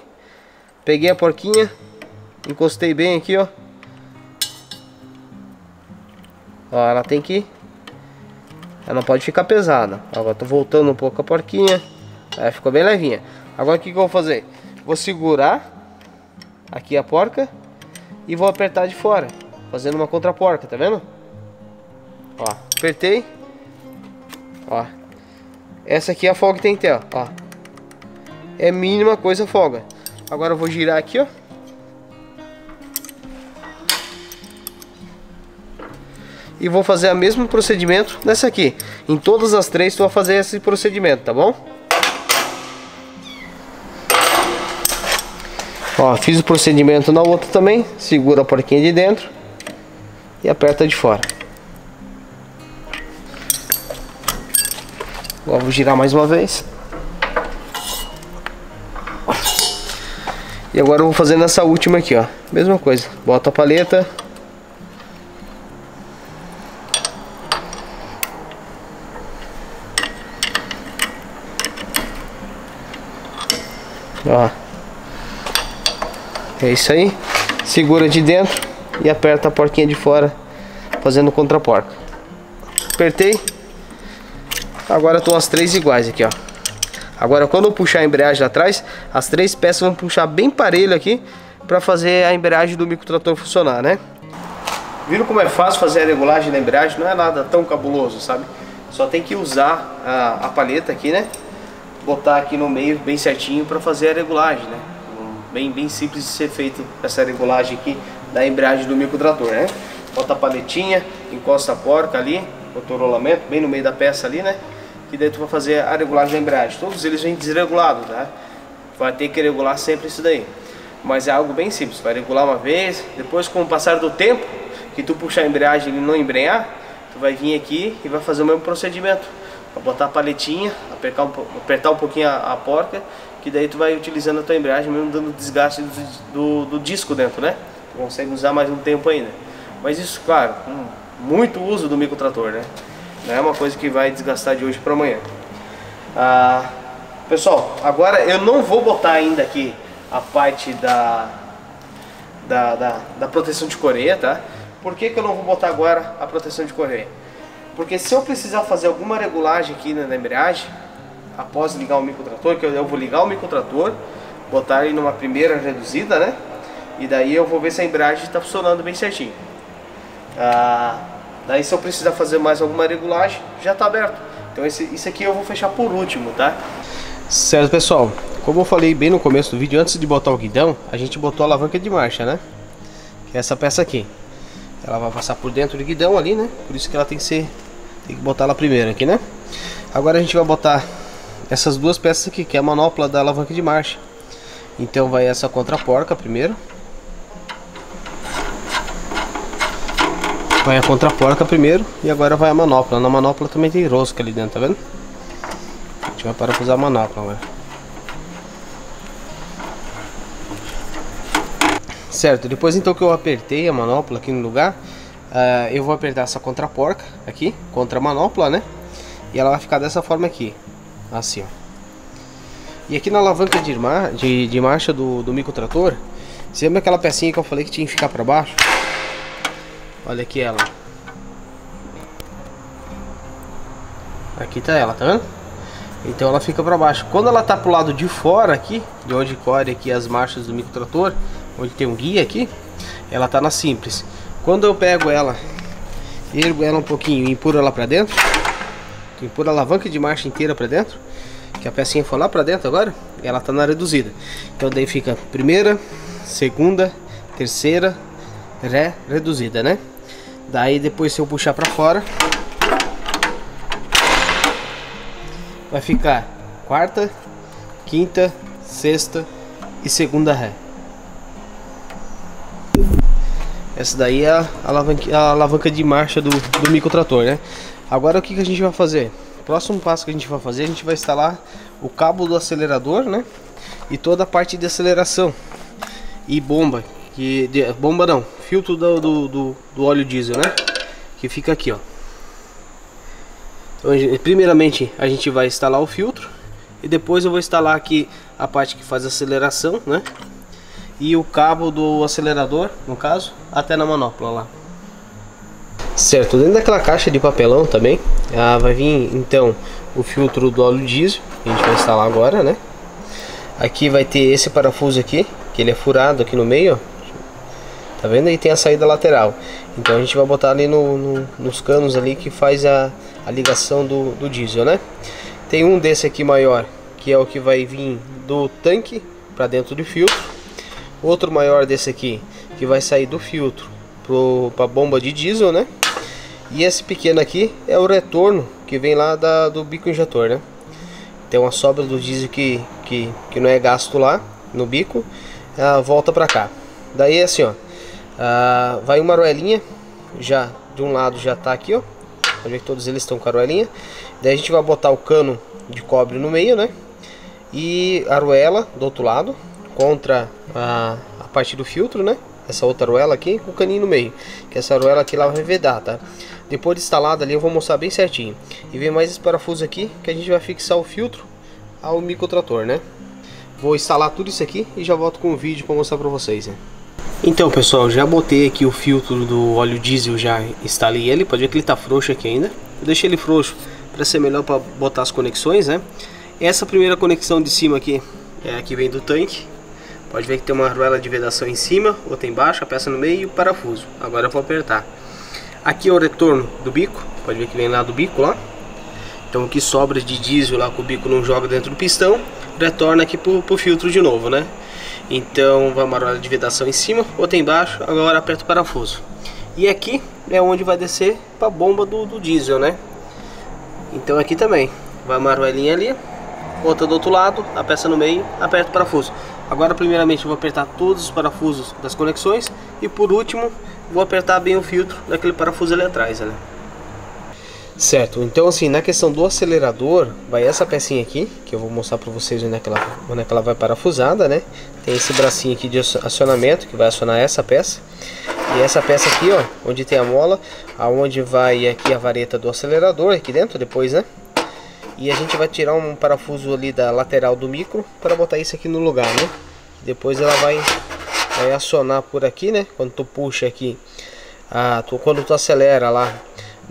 Peguei a porquinha, encostei bem aqui, ó. Ó, ela tem que... ela não pode ficar pesada. Agora tô voltando um pouco a porquinha. Aí ficou bem levinha. Agora o que eu vou fazer? Vou segurar aqui a porca e vou apertar de fora, fazendo uma contraporca, tá vendo? Ó, apertei. Ó. Essa aqui é a folga que tem que ter, ó. Ó. É mínima coisa a folga. Agora eu vou girar aqui, ó. E vou fazer o mesmo procedimento nessa aqui. Em todas as três tu vai fazer esse procedimento, tá bom? Ó, fiz o procedimento na outra também. Segura a porquinha de dentro e aperta de fora. Agora vou girar mais uma vez. E agora eu vou fazer nessa última aqui, ó. Mesma coisa. Bota a paleta. Ó. É isso aí. Segura de dentro e aperta a porquinha de fora, fazendo contra-porca. Apertei. Agora estão as três iguais aqui, ó. Agora quando eu puxar a embreagem lá atrás, as três peças vão puxar bem parelho aqui para fazer a embreagem do microtrator funcionar, né? Viram como é fácil fazer a regulagem da embreagem? Não é nada tão cabuloso, sabe? Só tem que usar a paleta aqui, né? Botar aqui no meio bem certinho para fazer a regulagem, né? Bem simples de ser feito essa regulagem aqui da embreagem do microtrator, né? Bota a paletinha, encosta a porca ali, bota o rolamento bem no meio da peça ali, né? Que daí tu vai fazer a regulagem da embreagem. Todos eles vêm desregulados, tá? Vai ter que regular sempre isso daí. Mas é algo bem simples, vai regular uma vez, depois com o passar do tempo que tu puxar a embreagem e não embrenhar, tu vai vir aqui e vai fazer o mesmo procedimento. Vai botar a paletinha, apertar um pouquinho a porca, que daí tu vai utilizando a tua embreagem, mesmo dando desgaste do disco dentro, né? Tu consegue usar mais um tempo ainda. Mas isso, claro, com muito uso do microtrator, né? Não é uma coisa que vai desgastar de hoje para amanhã. Pessoal, agora eu não vou botar ainda aqui a parte da proteção de correia, tá? Por que que eu não vou botar agora a proteção de correia? Porque se eu precisar fazer alguma regulagem aqui na embreagem, após ligar o microtrator, que eu vou ligar o microtrator, botar ele numa primeira reduzida, né? E daí eu vou ver se a embreagem está funcionando bem certinho. Daí se eu precisar fazer mais alguma regulagem, já está aberto. Então isso aqui eu vou fechar por último, tá? Certo, pessoal. Como eu falei bem no começo do vídeo, antes de botar o guidão, a gente botou a alavanca de marcha, né? Que é essa peça aqui. Ela vai passar por dentro do guidão ali, né? Por isso que ela tem que botar ela primeiro aqui, né? Agora a gente vai botar essas duas peças aqui, que é a manopla da alavanca de marcha. Então vai essa contraporca primeiro. Vai a contraporca primeiro e agora vai a manopla. Na manopla também tem rosca ali dentro, tá vendo? A gente vai parafusar a manopla agora. Certo, depois então que eu apertei a manopla aqui no lugar, eu vou apertar essa contraporca aqui, contra a manopla, né? E ela vai ficar dessa forma aqui, assim, ó. E aqui na alavanca de marcha do microtrator, você lembra aquela pecinha que eu falei que tinha que ficar para baixo? Olha aqui ela. Aqui tá ela, tá vendo? Então ela fica para baixo. Quando ela tá pro lado de fora aqui, de onde corre aqui as marchas do microtrator, onde tem um guia aqui, ela tá na simples. Quando eu pego ela, ergo ela um pouquinho e empurro ela para dentro, empurro a alavanca de marcha inteira para dentro, que a pecinha foi lá para dentro agora, ela tá na reduzida. Então daí fica primeira, segunda, terceira, ré, reduzida, né? Daí depois se eu puxar pra fora, vai ficar quarta, quinta, sexta e segunda ré. Essa daí é a alavanca de marcha do microtrator, né? Agora o que que a gente vai fazer? O próximo passo que a gente vai fazer, a gente vai instalar o cabo do acelerador, né? E toda a parte de aceleração e bomba. Bomba não, filtro do óleo diesel, né? Que fica aqui, ó. Então, primeiramente a gente vai instalar o filtro e depois eu vou instalar aqui a parte que faz a aceleração, né? E o cabo do acelerador, no caso, até na manopla lá. Certo, dentro daquela caixa de papelão também vai vir então o filtro do óleo diesel, que a gente vai instalar agora, né? Aqui vai ter esse parafuso aqui, que ele é furado aqui no meio, ó. Tá vendo? Aí tem a saída lateral. Então a gente vai botar ali nos canos ali que faz a ligação do diesel, né? Tem um desse aqui maior, que é o que vai vir do tanque para dentro do filtro. Outro maior desse aqui, que vai sair do filtro para a bomba de diesel, né? E esse pequeno aqui é o retorno que vem lá do bico injetor, né? Tem uma sobra do diesel que não é gasto lá no bico, volta para cá. Daí assim, ó. Vai uma roelinha, já de um lado já tá aqui, ó. Olha que todos eles estão com a roelinha. Daí a gente vai botar o cano de cobre no meio, né? E a roela do outro lado, contra a parte do filtro, né? Essa outra roela aqui, com o caninho no meio. Que essa roela aqui lá vai vedar, tá? Depois de instalada ali eu vou mostrar bem certinho. E vem mais esse parafuso aqui, que a gente vai fixar o filtro ao microtrator, né? Vou instalar tudo isso aqui e já volto com o vídeo para mostrar para vocês, né? Então pessoal, já botei aqui o filtro do óleo diesel, já instalei ele, pode ver que ele tá frouxo aqui ainda. Eu deixei ele frouxo para ser melhor para botar as conexões, né? Essa primeira conexão de cima aqui é a que vem do tanque. Pode ver que tem uma arruela de vedação em cima, outra embaixo, a peça no meio e o parafuso. Agora eu vou apertar. Aqui é o retorno do bico, pode ver que vem lá do bico lá. Então o que sobra de diesel lá que o bico não joga dentro do pistão, retorna aqui pro filtro de novo, né? Então vai uma roda de vedação em cima, outra embaixo, agora aperta o parafuso. E aqui é onde vai descer para a bomba do diesel, né? Então aqui também, vai uma roelinha ali, outra do outro lado, a peça no meio, aperta o parafuso. Agora primeiramente eu vou apertar todos os parafusos das conexões e por último vou apertar bem o filtro daquele parafuso ali atrás, né? Certo, então assim, na questão do acelerador, vai essa pecinha aqui, que eu vou mostrar para vocês onde é que ela vai parafusada, né? Tem esse bracinho aqui de acionamento, que vai acionar essa peça. E essa peça aqui, ó, onde tem a mola, aonde vai aqui a vareta do acelerador, aqui dentro depois, né? E a gente vai tirar um parafuso ali da lateral do micro, para botar isso aqui no lugar, né? Depois ela vai acionar por aqui, né? Quando tu puxa aqui, quando tu acelera lá,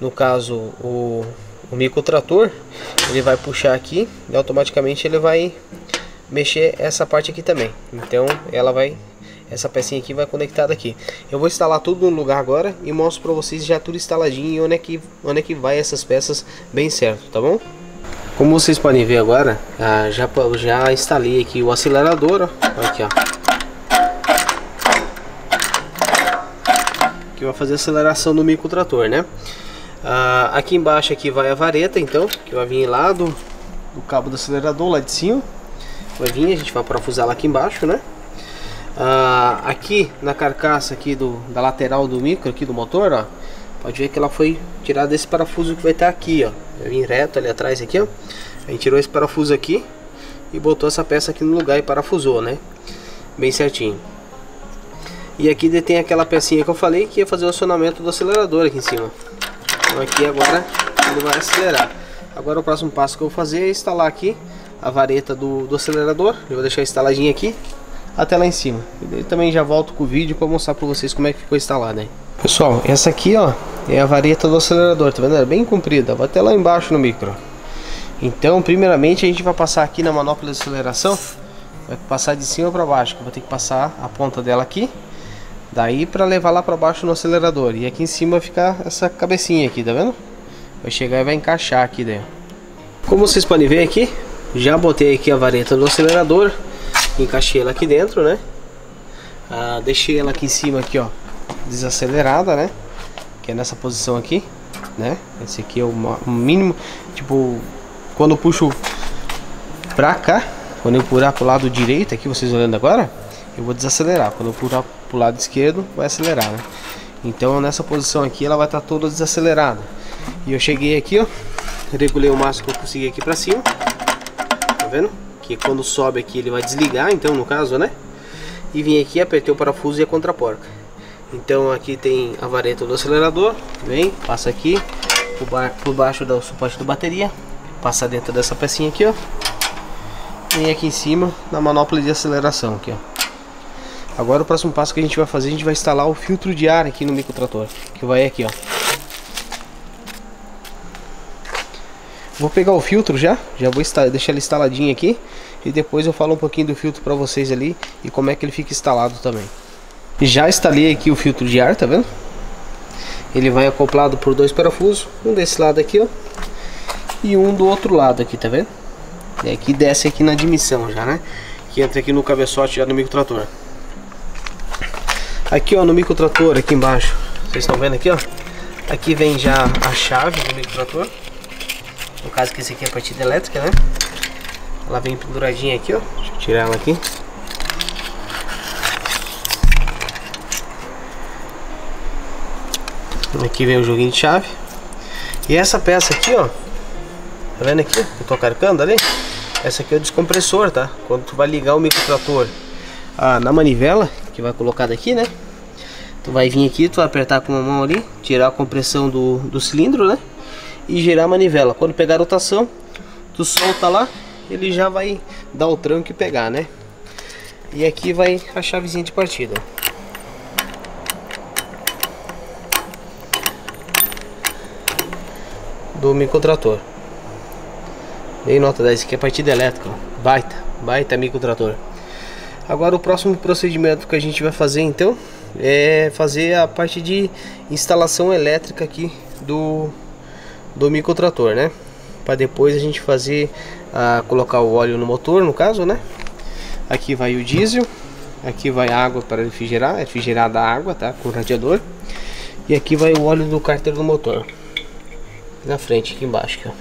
no caso o microtrator, ele vai puxar aqui e automaticamente ele vai mexer essa parte aqui também. Então essa pecinha aqui vai conectada aqui. Eu vou instalar tudo no lugar agora e mostro para vocês já tudo instaladinho e onde é que vai essas peças bem certo, tá bom? Como vocês podem ver agora, já instalei aqui o acelerador, ó, aqui ó, que vai fazer a aceleração do microtrator, né? Aqui embaixo aqui vai a vareta, então, que vai vir lá do cabo do acelerador, lá de cima vai vir, a gente vai parafusar lá aqui embaixo, né? Aqui na carcaça aqui da lateral do micro, aqui do motor, ó, pode ver que ela foi tirada desse parafuso que vai estar aqui, ó, vai vir reto ali atrás aqui, ó. A gente tirou esse parafuso aqui e botou essa peça aqui no lugar e parafusou, né, bem certinho. E aqui tem aquela pecinha que eu falei que ia fazer o acionamento do acelerador aqui em cima. Então aqui agora ele vai acelerar. Agora o próximo passo que eu vou fazer é instalar aqui a vareta do acelerador. Eu vou deixar instaladinha aqui até lá em cima. E daí também já volto com o vídeo para mostrar para vocês como é que ficou instalada, hein? Pessoal, essa aqui ó é a vareta do acelerador, tá vendo? Ela é bem comprida, vai até lá embaixo no micro. Então primeiramente a gente vai passar aqui na manopla de aceleração, vai passar de cima para baixo, vai ter que passar a ponta dela aqui. Daí para levar lá para baixo no acelerador. E aqui em cima vai ficar essa cabecinha aqui, tá vendo? Vai chegar e vai encaixar aqui dentro. Como vocês podem ver aqui, já botei aqui a vareta do acelerador, encaixei ela aqui dentro, né? Deixei ela aqui em cima aqui, ó, desacelerada, né? Que é nessa posição aqui, né? Esse aqui é o mínimo, tipo, quando eu puxo pra cá, quando eu pular pro lado direito aqui, vocês olhando agora, eu vou desacelerar. Quando eu pular pro lado esquerdo, vai acelerar, né? Então nessa posição aqui ela vai estar toda desacelerada. E eu cheguei aqui, ó, regulei o máximo que eu consegui aqui pra cima, tá vendo? Que quando sobe aqui ele vai desligar, então no caso, né? E vim aqui, apertei o parafuso e a contraporca. Então aqui tem a vareta do acelerador, vem, passa aqui por baixo do suporte da bateria, passa dentro dessa pecinha aqui, ó, vem aqui em cima na manopla de aceleração aqui, ó. Agora o próximo passo que a gente vai fazer, a gente vai instalar o filtro de ar aqui no microtrator, que vai aqui, ó. Vou pegar o filtro já vou deixar ele instaladinho aqui e depois eu falo um pouquinho do filtro para vocês ali e como é que ele fica instalado também. Já instalei aqui o filtro de ar, tá vendo? Ele vai acoplado por dois parafusos, um desse lado aqui, ó, e um do outro lado aqui, tá vendo? E aqui desce aqui na admissão já, né? Que entra aqui no cabeçote já no microtrator. Aqui, ó, no microtrator aqui embaixo, vocês estão vendo aqui, ó? Aqui vem já a chave do microtrator. No caso que esse aqui é a partida elétrica, né? Ela vem penduradinha aqui, ó. Deixa eu tirar ela aqui. Aqui vem o joguinho de chave. E essa peça aqui, ó, tá vendo aqui? Eu tô carcando ali. Essa aqui é o descompressor, tá? Quando tu vai ligar o microtrator na manivela, que vai colocar daqui, né? Tu vai vir aqui, tu vai apertar com a mão ali, tirar a compressão do cilindro, né? E girar a manivela. Quando pegar a rotação, tu solta lá, ele já vai dar o tranco e pegar, né? E aqui vai a chavezinha de partida. Do microtrator. Dei nota 10, aqui é partida elétrica. Baita, baita microtrator. Agora o próximo procedimento que a gente vai fazer então é fazer a parte de instalação elétrica aqui do microtrator, né? Para depois a gente fazer colocar o óleo no motor, no caso, né? Aqui vai o diesel, aqui vai a água para refrigerar, refrigerada a água, tá? Com o radiador. E aqui vai o óleo do cárter do motor. Na frente, aqui embaixo, aqui, ó.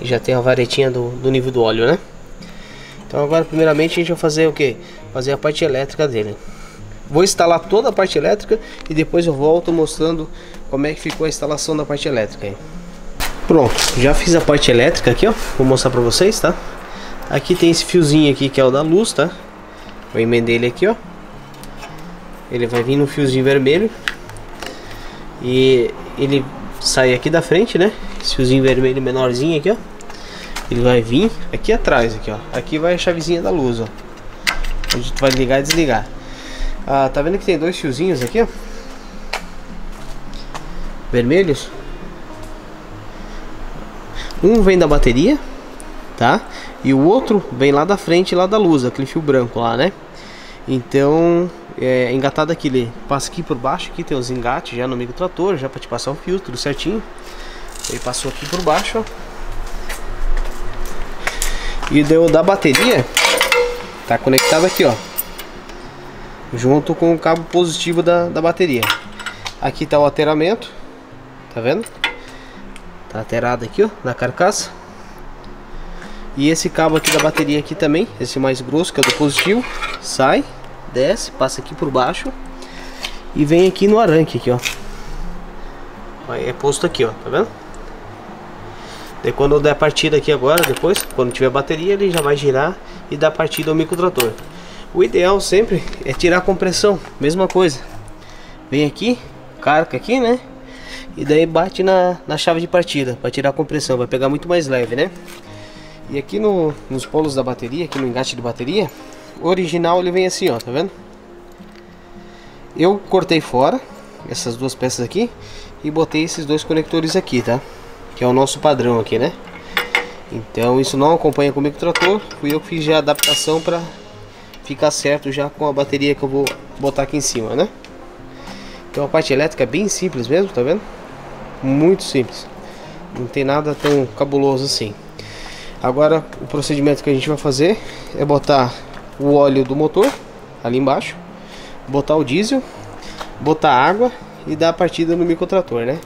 E já tem a varetinha do nível do óleo, né? Então agora primeiramente a gente vai fazer o que? Fazer a parte elétrica dele. Vou instalar toda a parte elétrica e depois eu volto mostrando como é que ficou a instalação da parte elétrica aí. Pronto, já fiz a parte elétrica aqui, ó. Vou mostrar pra vocês, tá? Aqui tem esse fiozinho aqui que é o da luz, tá? Vou emendar ele aqui, ó. Ele vai vir no fiozinho vermelho. E ele sai aqui da frente, né? Esse fiozinho vermelho menorzinho aqui, ó. Ele vai vir aqui atrás, aqui, ó. Aqui vai a chavezinha da luz, ó. A gente vai ligar e desligar. Tá vendo que tem dois fiozinhos aqui, ó? Vermelhos. Um vem da bateria, tá? E o outro vem lá da frente, lá da luz, aquele fio branco lá, né? Então, engatado aqui, ele passa aqui por baixo, aqui tem os engates já no microtrator, já para te passar o fio, tudo certinho. Ele passou aqui por baixo, ó. E deu da bateria, tá conectado aqui, ó, junto com o cabo positivo da bateria. Aqui tá o aterramento, tá vendo? Tá aterrado aqui, ó, na carcaça. E esse cabo aqui da bateria aqui também, esse mais grosso que é o do positivo, sai, desce, passa aqui por baixo e vem aqui no arranque aqui, ó. Aí é posto aqui, ó, tá vendo? Daí quando eu der partida aqui agora, depois, quando tiver bateria, ele já vai girar e dar partida ao microtrator. O ideal sempre é tirar a compressão, mesma coisa. Vem aqui, carca aqui, né? E daí bate na chave de partida, para tirar a compressão, vai pegar muito mais leve, né? E aqui nos polos da bateria, aqui no engate de bateria, o original ele vem assim, ó, tá vendo? Eu cortei fora essas duas peças aqui e botei esses dois conectores aqui, tá? Que é o nosso padrão aqui, né? Então isso não acompanha comigo o trator, fui eu que fiz já a adaptação para ficar certo já com a bateria que eu vou botar aqui em cima, né? Então a parte elétrica é bem simples mesmo, tá vendo? Muito simples, não tem nada tão cabuloso assim. Agora o procedimento que a gente vai fazer é botar o óleo do motor ali embaixo, botar o diesel, botar água e dar a partida no microtrator, né?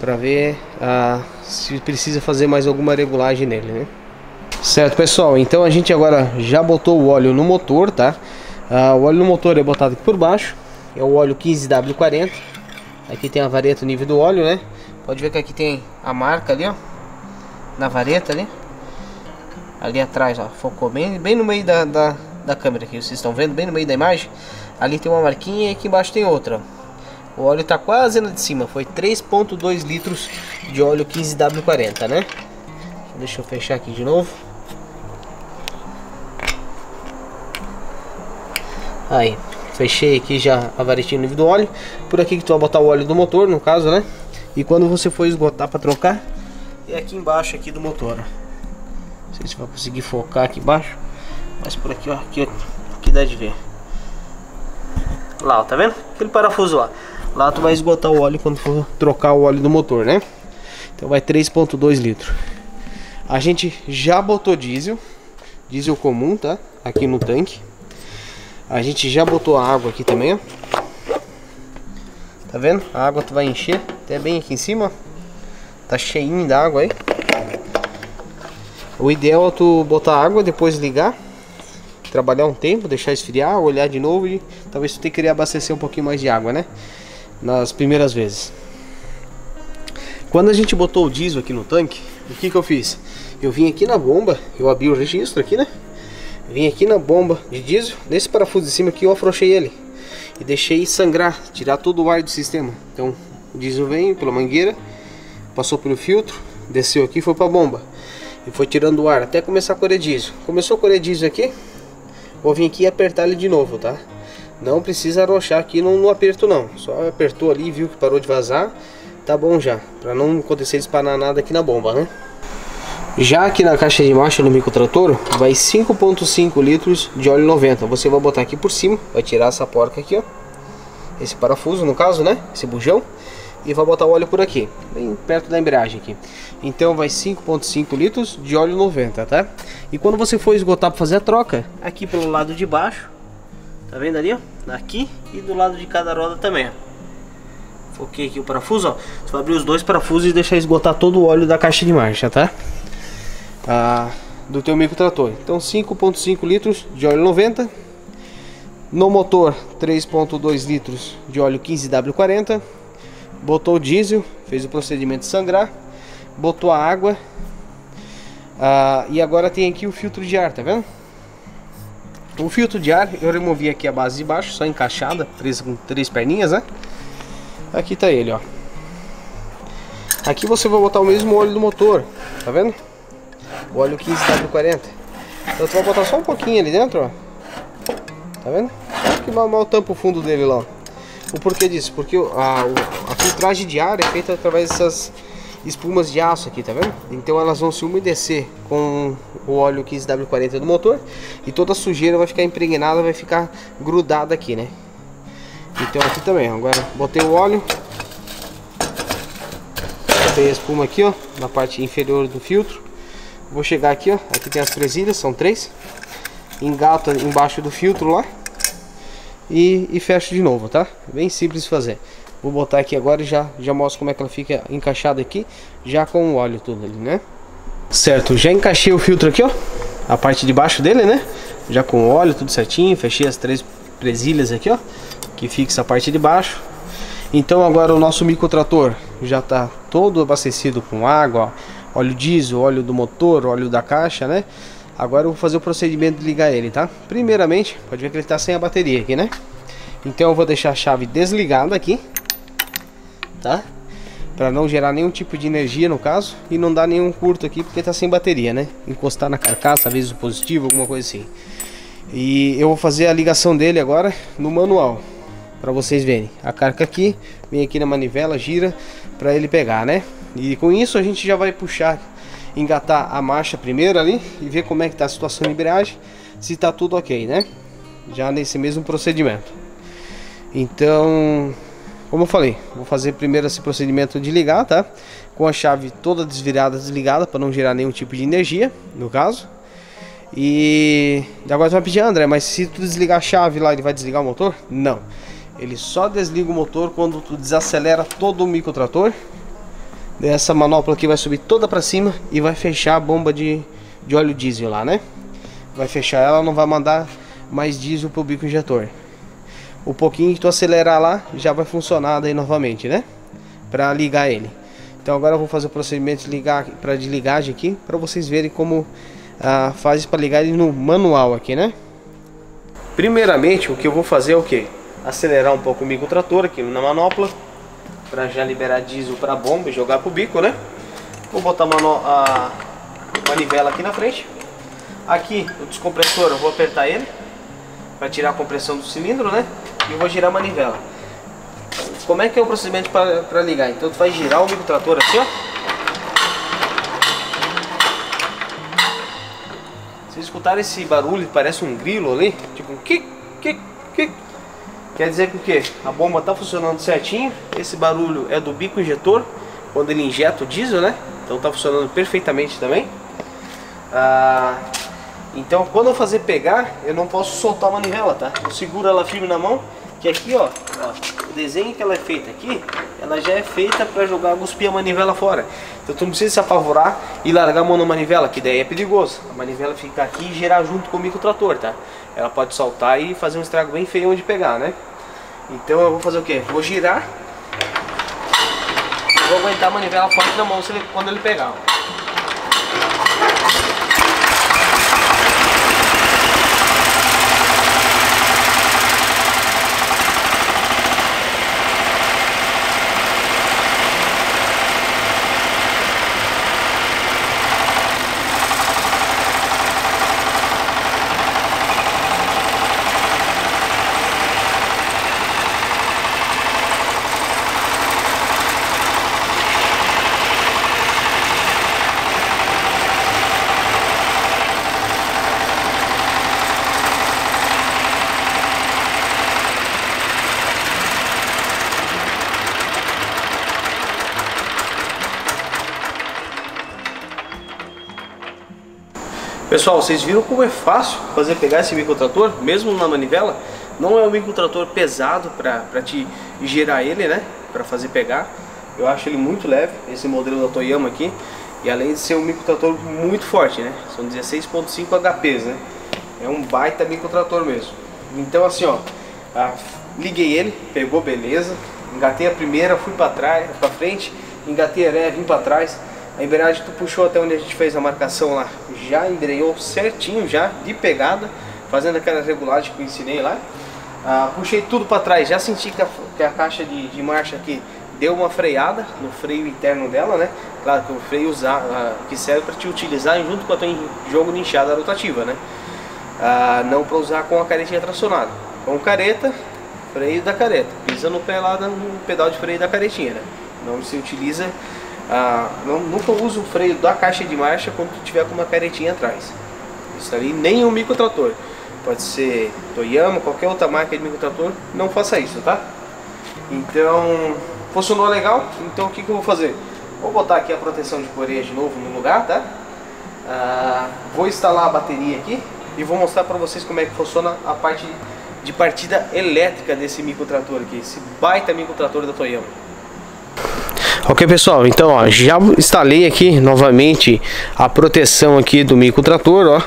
Para ver se precisa fazer mais alguma regulagem nele, né? Certo, pessoal, então a gente agora já botou o óleo no motor, tá? O óleo no motor é botado aqui por baixo, é o óleo 15W40. Aqui tem a vareta, o nível do óleo, né? Pode ver que aqui tem a marca ali, ó, na vareta ali. Ali atrás, ó, focou bem no meio da câmera aqui, vocês estão vendo bem no meio da imagem. Ali tem uma marquinha e aqui embaixo tem outra. O óleo tá quase na de cima, foi 3.2 litros de óleo 15W40, né? Deixa eu fechar aqui de novo. Aí, fechei aqui já a varetinha no nível do óleo. Por aqui que tu vai botar o óleo do motor, no caso, né? E quando você for esgotar para trocar, é aqui embaixo aqui do motor, ó. Não sei se vai conseguir focar aqui embaixo, mas por aqui, ó, aqui dá de ver. lá, ó, tá vendo? Aquele parafuso lá. Lá tu vai esgotar o óleo quando for trocar o óleo do motor, né? Então vai 3.2 litros. A gente já botou diesel comum, tá? Aqui no tanque. A gente já botou a água aqui também, ó. Tá vendo? A água tu vai encher até bem aqui em cima. Tá cheinho da água aí. O ideal é tu botar água, depois ligar, trabalhar um tempo, deixar esfriar, olhar de novo e talvez tu tenha que abastecer um pouquinho mais de água, né? Nas primeiras vezes. Quando a gente botou o diesel aqui no tanque, o que que eu fiz? Eu vim aqui na bomba, eu abri o registro aqui, né? Vim aqui na bomba de diesel, nesse parafuso de cima aqui eu afrouxei ele e deixei sangrar, tirar todo o ar do sistema. Então o diesel veio pela mangueira, passou pelo filtro, desceu aqui, foi pra bomba e foi tirando o ar até começar a correr diesel. Começou a correr diesel aqui, vou vir aqui e apertar ele de novo, tá? Não precisa arrochar aqui no aperto não, só apertou ali, viu que parou de vazar, tá bom já, pra não acontecer espanar nada aqui na bomba, né? Já aqui na caixa de marcha do microtrator vai 5.5 litros de óleo 90. Você vai botar aqui por cima, vai tirar essa porca aqui, ó, esse parafuso no caso, né, esse bujão, e vai botar o óleo por aqui, bem perto da embreagem aqui. Então vai 5.5 litros de óleo 90, tá? E quando você for esgotar para fazer a troca, aqui pelo lado de baixo, tá vendo ali, ó, aqui e do lado de cada roda também, ó. Foquei aqui o parafuso, ó. Você vai abrir os dois parafusos e deixar esgotar todo o óleo da caixa de marcha, tá? Do teu microtrator. Então 5.5 litros de óleo 90. No motor 3.2 litros de óleo 15W40. Botou o diesel, fez o procedimento de sangrar, botou a água, e agora tem aqui o filtro de ar, tá vendo? O filtro de ar eu removi aqui a base de baixo, só encaixada, presa com três perninhas, né? Aqui tá ele, ó. Aqui você vai botar o mesmo óleo do motor, tá vendo? O óleo 15W40. Então você vai botar só um pouquinho ali dentro, ó. Tá vendo? Só que mal tampa o fundo dele lá, ó. O porquê disso? Porque a filtragem de ar é feita através dessas espumas de aço aqui, tá vendo? Então elas vão se umedecer com o óleo 15W40 do motor e toda a sujeira vai ficar impregnada, vai ficar grudada aqui, né? Então aqui também, agora botei o óleo, botei a espuma aqui, ó, na parte inferior do filtro. Vou chegar aqui, ó, aqui tem as presilhas, são três. Engata embaixo do filtro lá e fecho de novo, tá? Bem simples de fazer. Vou botar aqui agora e já mostro como é que ela fica encaixada aqui, já com o óleo tudo ali, né? Certo, já encaixei o filtro aqui, ó, a parte de baixo dele, né? Já com o óleo tudo certinho, fechei as três presilhas aqui, ó, que fixa a parte de baixo. Então agora o nosso microtrator já está todo abastecido com água, ó, óleo diesel, óleo do motor, óleo da caixa, né? Agora eu vou fazer o procedimento de ligar ele, tá? Primeiramente, pode ver que ele está sem a bateria aqui, né? Então eu vou deixar a chave desligada aqui, tá? Para não gerar nenhum tipo de energia no caso e não dar nenhum curto aqui porque está sem bateria, né? Encostar na carcaça, às vezes o positivo, alguma coisa assim. E eu vou fazer a ligação dele agora no manual, para vocês verem. A carca aqui, vem aqui na manivela, gira para ele pegar, né? E com isso a gente já vai puxar, engatar a marcha primeiro ali e ver como é que tá a situação de embreagem, se tá tudo ok, né? Já nesse mesmo procedimento. Então, como eu falei, vou fazer primeiro esse procedimento de ligar, tá? Com a chave toda desvirada, desligada, para não gerar nenhum tipo de energia, no caso. E agora tu vai pedir, André, mas se tu desligar a chave lá, ele vai desligar o motor? Não, ele só desliga o motor quando tu desacelera todo o microtrator. Essa manopla aqui vai subir toda pra cima e vai fechar a bomba de óleo diesel lá, né? Vai fechar ela, não vai mandar mais diesel pro bico injetor. O pouquinho que tu acelerar lá já vai funcionar daí novamente, né? Pra ligar ele. Então agora eu vou fazer o procedimento de ligar, pra desligagem aqui, pra vocês verem como... faz para ligar ele no manual aqui, né? Primeiramente o que eu vou fazer é o que? Acelerar um pouco o microtrator aqui na manopla para já liberar diesel para a bomba e jogar pro bico, né? Vou botar a manivela aqui na frente. Aqui o descompressor eu vou apertar ele para tirar a compressão do cilindro, né? E eu vou girar a manivela. Como é que é o procedimento para ligar? Então tu vai girar o microtrator assim, ó. Vocês escutaram esse barulho, parece um grilo ali, tipo um kik, kik, kik. Quer dizer que o quê? A bomba está funcionando certinho. Esse barulho é do bico injetor, quando ele injeta o diesel, né? Então está funcionando perfeitamente também. Então quando eu fazer pegar, eu não posso soltar a manivela, tá? Eu seguro ela firme na mão, que aqui, ó, o desenho que ela é feita aqui, ela já é feita para jogar, cuspir a manivela fora. Então tu não precisa se apavorar e largar a mão na manivela, que daí é perigoso. A manivela fica aqui e girar junto comigo o trator, tá? Ela pode saltar e fazer um estrago bem feio onde pegar, né? Então eu vou fazer o quê? Vou girar e vou aguentar a manivela forte na mão quando ele pegar, ó. Pessoal, vocês viram como é fácil fazer pegar esse microtrator, mesmo na manivela? Não é um microtrator pesado para te girar ele, né? Para fazer pegar. Eu acho ele muito leve, esse modelo da Toyama aqui. E além de ser um microtrator muito forte, né? São 16.5 HPs, né? É um baita microtrator mesmo. Então assim, ó, liguei ele, pegou, beleza. Engatei a primeira, fui para trás, para frente. Engatei a areia, vim para trás. A embreagem tu puxou até onde a gente fez a marcação lá, já embreou certinho, já de pegada, fazendo aquela regulagem que eu ensinei lá. Puxei tudo para trás, já senti que a caixa de marcha aqui deu uma freada no freio interno dela, né? Claro que o freio que serve para te utilizar junto com a tua jogo de enxada rotativa, né? Não para usar com a caretinha tracionada. Com careta, freio da careta, pisa no pé lá no pedal de freio da caretinha, né? Não se utiliza... nunca uso o freio da caixa de marcha quando tu tiver com uma caretinha atrás. Isso aí nem um microtrator, pode ser Toyama, qualquer outra marca de microtrator, não faça isso, tá? Então funcionou legal. Então o que eu vou fazer? Vou botar aqui a proteção de coreia de novo no lugar, tá? Vou instalar a bateria aqui e vou mostrar pra vocês como é que funciona a parte de partida elétrica desse microtrator aqui, esse baita microtrator da Toyama. Ok pessoal, então ó, já instalei aqui novamente a proteção aqui do microtrator, ó.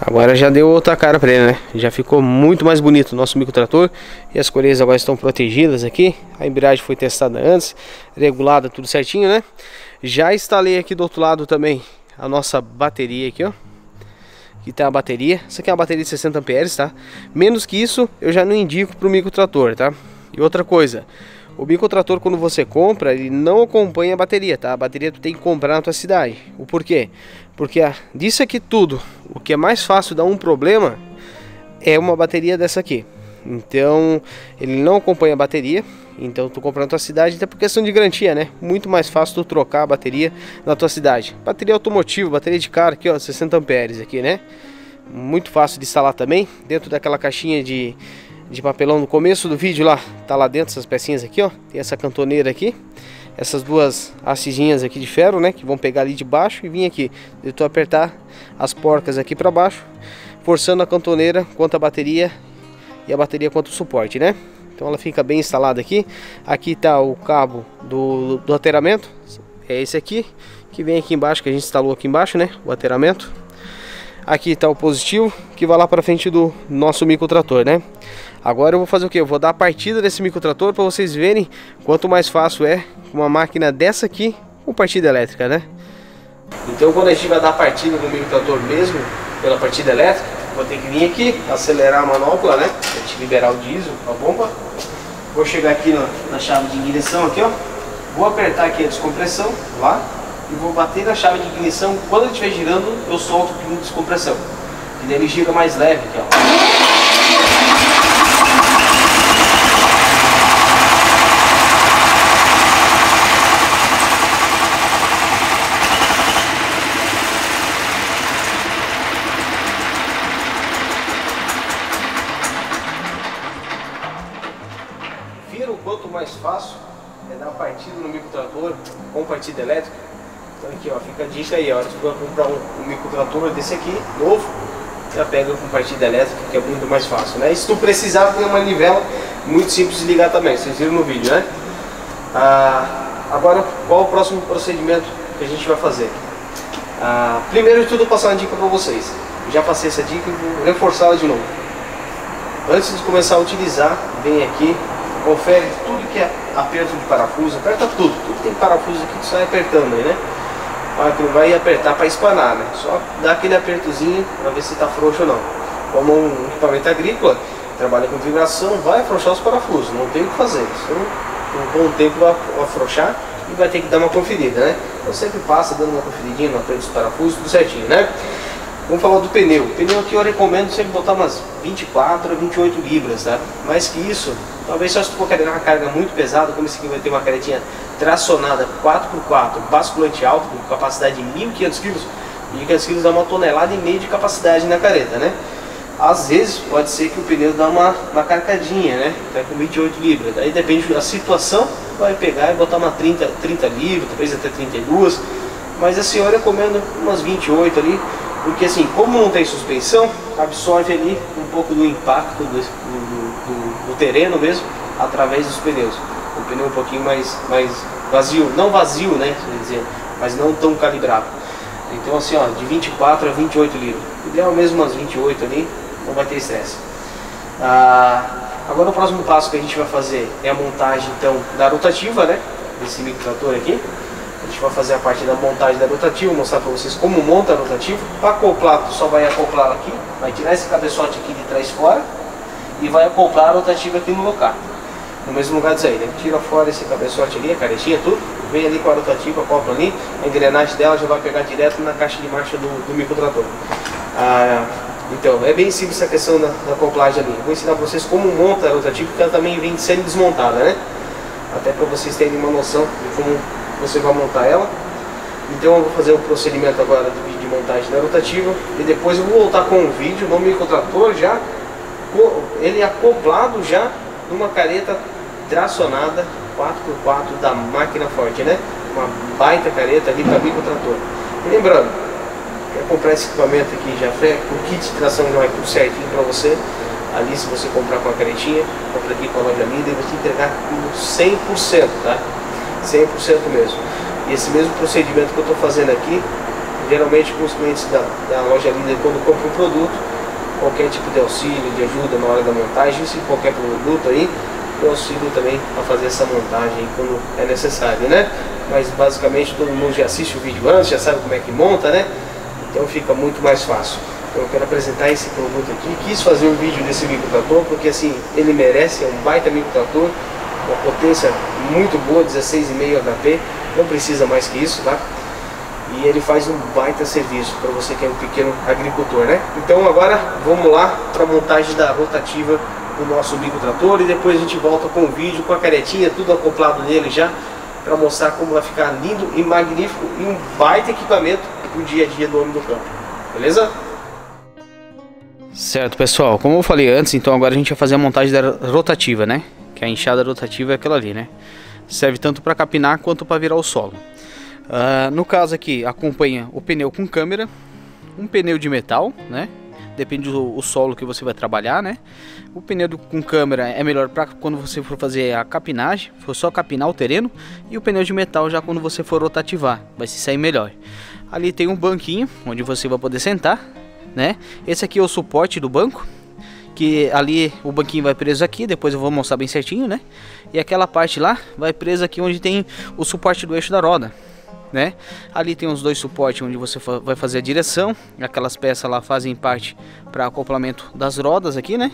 Agora já deu outra cara para ele, né? Já ficou muito mais bonito o nosso microtrator. E as coreias agora estão protegidas aqui. A embreagem foi testada antes, regulada tudo certinho, né? Já instalei aqui do outro lado também a nossa bateria aqui, ó. Aqui tá a bateria. Essa aqui é uma bateria de 60 amperes, tá? Menos que isso eu já não indico pro microtrator, tá? E outra coisa, o microtrator quando você compra, ele não acompanha a bateria, tá? A bateria tu tem que comprar na tua cidade. O porquê? Porque disso aqui tudo, o que é mais fácil dar um problema é uma bateria dessa aqui. Então, ele não acompanha a bateria, então tu compra na tua cidade, até por questão de garantia, né? Muito mais fácil tu trocar a bateria na tua cidade. Bateria automotiva, bateria de carro aqui, ó, 60 amperes aqui, né? Muito fácil de instalar também, dentro daquela caixinha de papelão no começo do vídeo lá, tá lá dentro essas pecinhas aqui, ó. Tem essa cantoneira aqui, essas duas hastezinhas aqui de ferro, né, que vão pegar ali de baixo e vir aqui. Eu tô apertar as porcas aqui para baixo, forçando a cantoneira contra a bateria e a bateria contra o suporte, né? Então ela fica bem instalada aqui. Aqui tá o cabo do aterramento, é esse aqui que vem aqui embaixo, que a gente instalou aqui embaixo, né, o aterramento. Aqui está o positivo que vai lá para frente do nosso microtrator, né? Agora eu vou fazer o que? Eu vou dar a partida desse microtrator para vocês verem quanto mais fácil é uma máquina dessa aqui com partida elétrica, né? Então quando a gente vai dar a partida do microtrator mesmo pela partida elétrica, vou ter que vir aqui, acelerar a manopla, né? Pra gente liberar o diesel, a bomba. Vou chegar aqui na chave de ignição aqui, ó. Vou apertar aqui a descompressão lá. E vou bater na chave de ignição. Quando ele estiver girando, eu solto o pino de descompressão. E daí ele gira mais leve aqui, ó. microtrator com partida elétrica. Então aqui ó, fica a dica aí, ó, se for comprar um microtrator desse aqui, novo, já pega com partida elétrica, que é muito mais fácil, né? E se tu precisar, tem uma manivela muito simples de ligar também, vocês viram no vídeo, né? Agora, qual o próximo procedimento que a gente vai fazer? Primeiro de tudo, passar uma dica para vocês. Eu já passei essa dica e vou reforçá-la de novo. Antes de começar a utilizar, vem aqui, confere tudo que é aperto de parafuso, aperta tudo, tudo que tem parafuso aqui, tu sai apertando aí, né? Não vai apertar para espanar, né? Só dá aquele apertozinho para ver se está frouxo ou não. Como um equipamento agrícola, trabalha com vibração, vai afrouxar os parafusos, não tem o que fazer. Com o tempo vai afrouxar e vai ter que dar uma conferida, né? Então sempre passa dando uma conferidinha no aperto dos parafusos, tudo certinho, né? Vamos falar do pneu. O pneu aqui eu recomendo sempre botar umas 24 a 28 libras, tá? Mais que isso, talvez só se tu for carregar uma carga muito pesada, como esse aqui vai ter uma carretinha tracionada 4x4, basculante alto, com capacidade de 1.500 kg, 1.500 kg dá uma tonelada e meia de capacidade na carreta, né? Às vezes pode ser que o pneu dá uma carcadinha, né? Tá com 28 libras, daí depende da situação, vai pegar e botar uma 30 libras, talvez até 32, mas assim, eu recomendo umas 28 ali, porque assim, como não tem suspensão, absorve ali um pouco do impacto do terreno mesmo, através dos pneus. O pneu um pouquinho mais vazio, não vazio, né, dizer, mas não tão calibrado. Então assim, ó, de 24 a 28 libras. O ideal mesmo umas 28 ali, não vai ter estresse. Agora o próximo passo que a gente vai fazer é a montagem então da rotativa, né, desse microtrator aqui. A gente vai fazer a parte da montagem da rotativa, mostrar para vocês como monta a rotativa. Para acoplar, tu só vai acoplar aqui, vai tirar esse cabeçote aqui de trás fora e vai acoplar a rotativa aqui no local. No mesmo lugar disso aí, né? Tira fora esse cabeçote ali, a caretinha, tudo. Vem ali com a rotativa, acopla ali. A engrenagem dela já vai pegar direto na caixa de marcha do microtrator. Então, é bem simples essa questão da acoplagem ali. Vou ensinar para vocês como monta a rotativa, porque ela também vem sendo desmontada, né? Até para vocês terem uma noção de como você vai montar ela. Então eu vou fazer o procedimento agora do vídeo de montagem da rotativa e depois eu vou voltar com o vídeo no microtrator já, ele acoplado já numa careta tracionada 4x4 da máquina forte, né? Uma baita careta ali para microtrator. E lembrando, quer comprar esse equipamento aqui já freio, o kit de tração já vai tudo certinho para você. Ali, se você comprar com a caretinha, compra aqui com a Loja Líder, vai te entregar com 100%, tá? 100% mesmo. E esse mesmo procedimento que eu estou fazendo aqui, geralmente com os clientes da Loja Líder, quando compram um produto, qualquer tipo de auxílio, de ajuda na hora da montagem, se qualquer produto aí, eu auxilio também a fazer essa montagem quando é necessário, né? Mas basicamente todo mundo já assiste o vídeo antes, já sabe como é que monta, né? Então fica muito mais fácil. Então eu quero apresentar esse produto aqui, quis fazer um vídeo desse microtrator, porque assim, ele merece, é um baita microtrator, uma potência muito boa, 16,5 HP, não precisa mais que isso, tá? E ele faz um baita serviço para você que é um pequeno agricultor, né? Então agora vamos lá para a montagem da rotativa do nosso microtrator e depois a gente volta com o vídeo, com a caretinha, tudo acoplado nele já, para mostrar como vai ficar lindo e magnífico e um baita equipamento para o dia a dia do homem do campo, beleza? Certo, pessoal, como eu falei antes, então agora a gente vai fazer a montagem da rotativa, né? Que a enxada rotativa é aquela ali, né? Serve tanto para capinar quanto para virar o solo. No caso aqui, acompanha o pneu com câmera, um pneu de metal, né? Depende do solo que você vai trabalhar, né? O pneu com câmera é melhor para quando você for fazer a capinagem, for só capinar o terreno, e o pneu de metal já quando você for rotativar, vai se sair melhor. Ali tem um banquinho onde você vai poder sentar, né? Esse aqui é o suporte do banco, que ali o banquinho vai preso aqui, depois eu vou mostrar bem certinho, né? E aquela parte lá vai presa aqui onde tem o suporte do eixo da roda, né? Ali tem os dois suportes onde você vai fazer a direção, aquelas peças lá fazem parte para acoplamento das rodas aqui, né?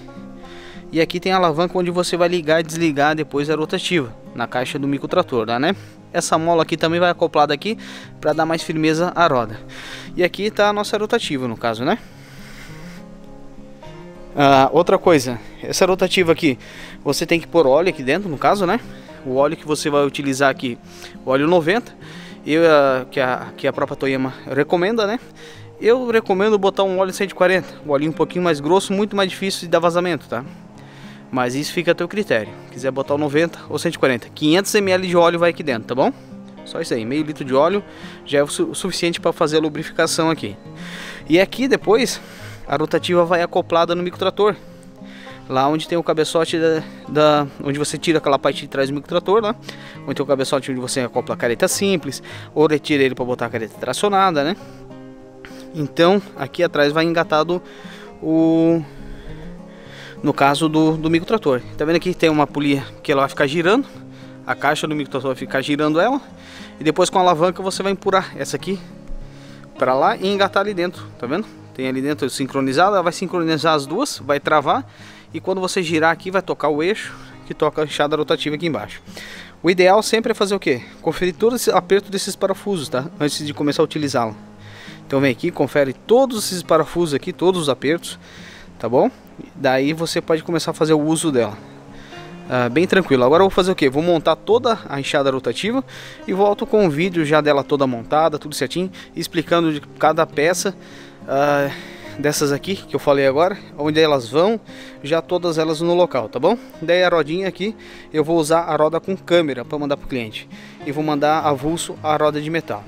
E aqui tem a alavanca onde você vai ligar e desligar depois a rotativa, na caixa do microtrator, tá, né? Essa mola aqui também vai acoplada aqui para dar mais firmeza à roda. E aqui tá a nossa rotativa no caso, né? Outra coisa, essa rotativa aqui, você tem que pôr óleo aqui dentro, no caso, né? O óleo que você vai utilizar aqui, o óleo 90, que a própria Toyama recomenda, né? Eu recomendo botar um óleo 140, um óleo um pouquinho mais grosso, muito mais difícil de dar vazamento, tá? Mas isso fica a teu critério. Quiser botar o 90 ou 140. 500 ml de óleo vai aqui dentro, tá bom? Só isso aí, meio litro de óleo já é o suficiente para fazer a lubrificação aqui. E aqui depois a rotativa vai acoplada no microtrator. Lá onde tem o cabeçote onde você tira aquela parte de trás do microtrator, né? Onde tem o cabeçote onde você acopla a careta simples, ou retira ele para botar a careta tracionada, né? Então aqui atrás vai engatado o... No caso do microtrator. Tá vendo aqui? Tem uma polia que ela vai ficar girando. A caixa do microtrator vai ficar girando ela. E depois com a alavanca você vai empurrar essa aqui para lá e engatar ali dentro. Tá vendo? Tem ali dentro sincronizada. Ela vai sincronizar as duas. Vai travar. E quando você girar aqui vai tocar o eixo que toca a enxada rotativa aqui embaixo. O ideal sempre é fazer o quê? Conferir todo esse aperto desses parafusos, tá? Antes de começar a utilizá-la. Então vem aqui, confere todos esses parafusos aqui, todos os apertos. Tá bom? Daí você pode começar a fazer o uso dela bem tranquilo. Agora eu vou fazer o que? Vou montar toda a enxada rotativa e volto com o vídeo já dela toda montada, tudo certinho, explicando de cada peça dessas aqui que eu falei agora, onde elas vão, já todas elas no local, tá bom? Daí a rodinha aqui, eu vou usar a roda com câmera para mandar para o cliente e vou mandar avulso a roda de metal.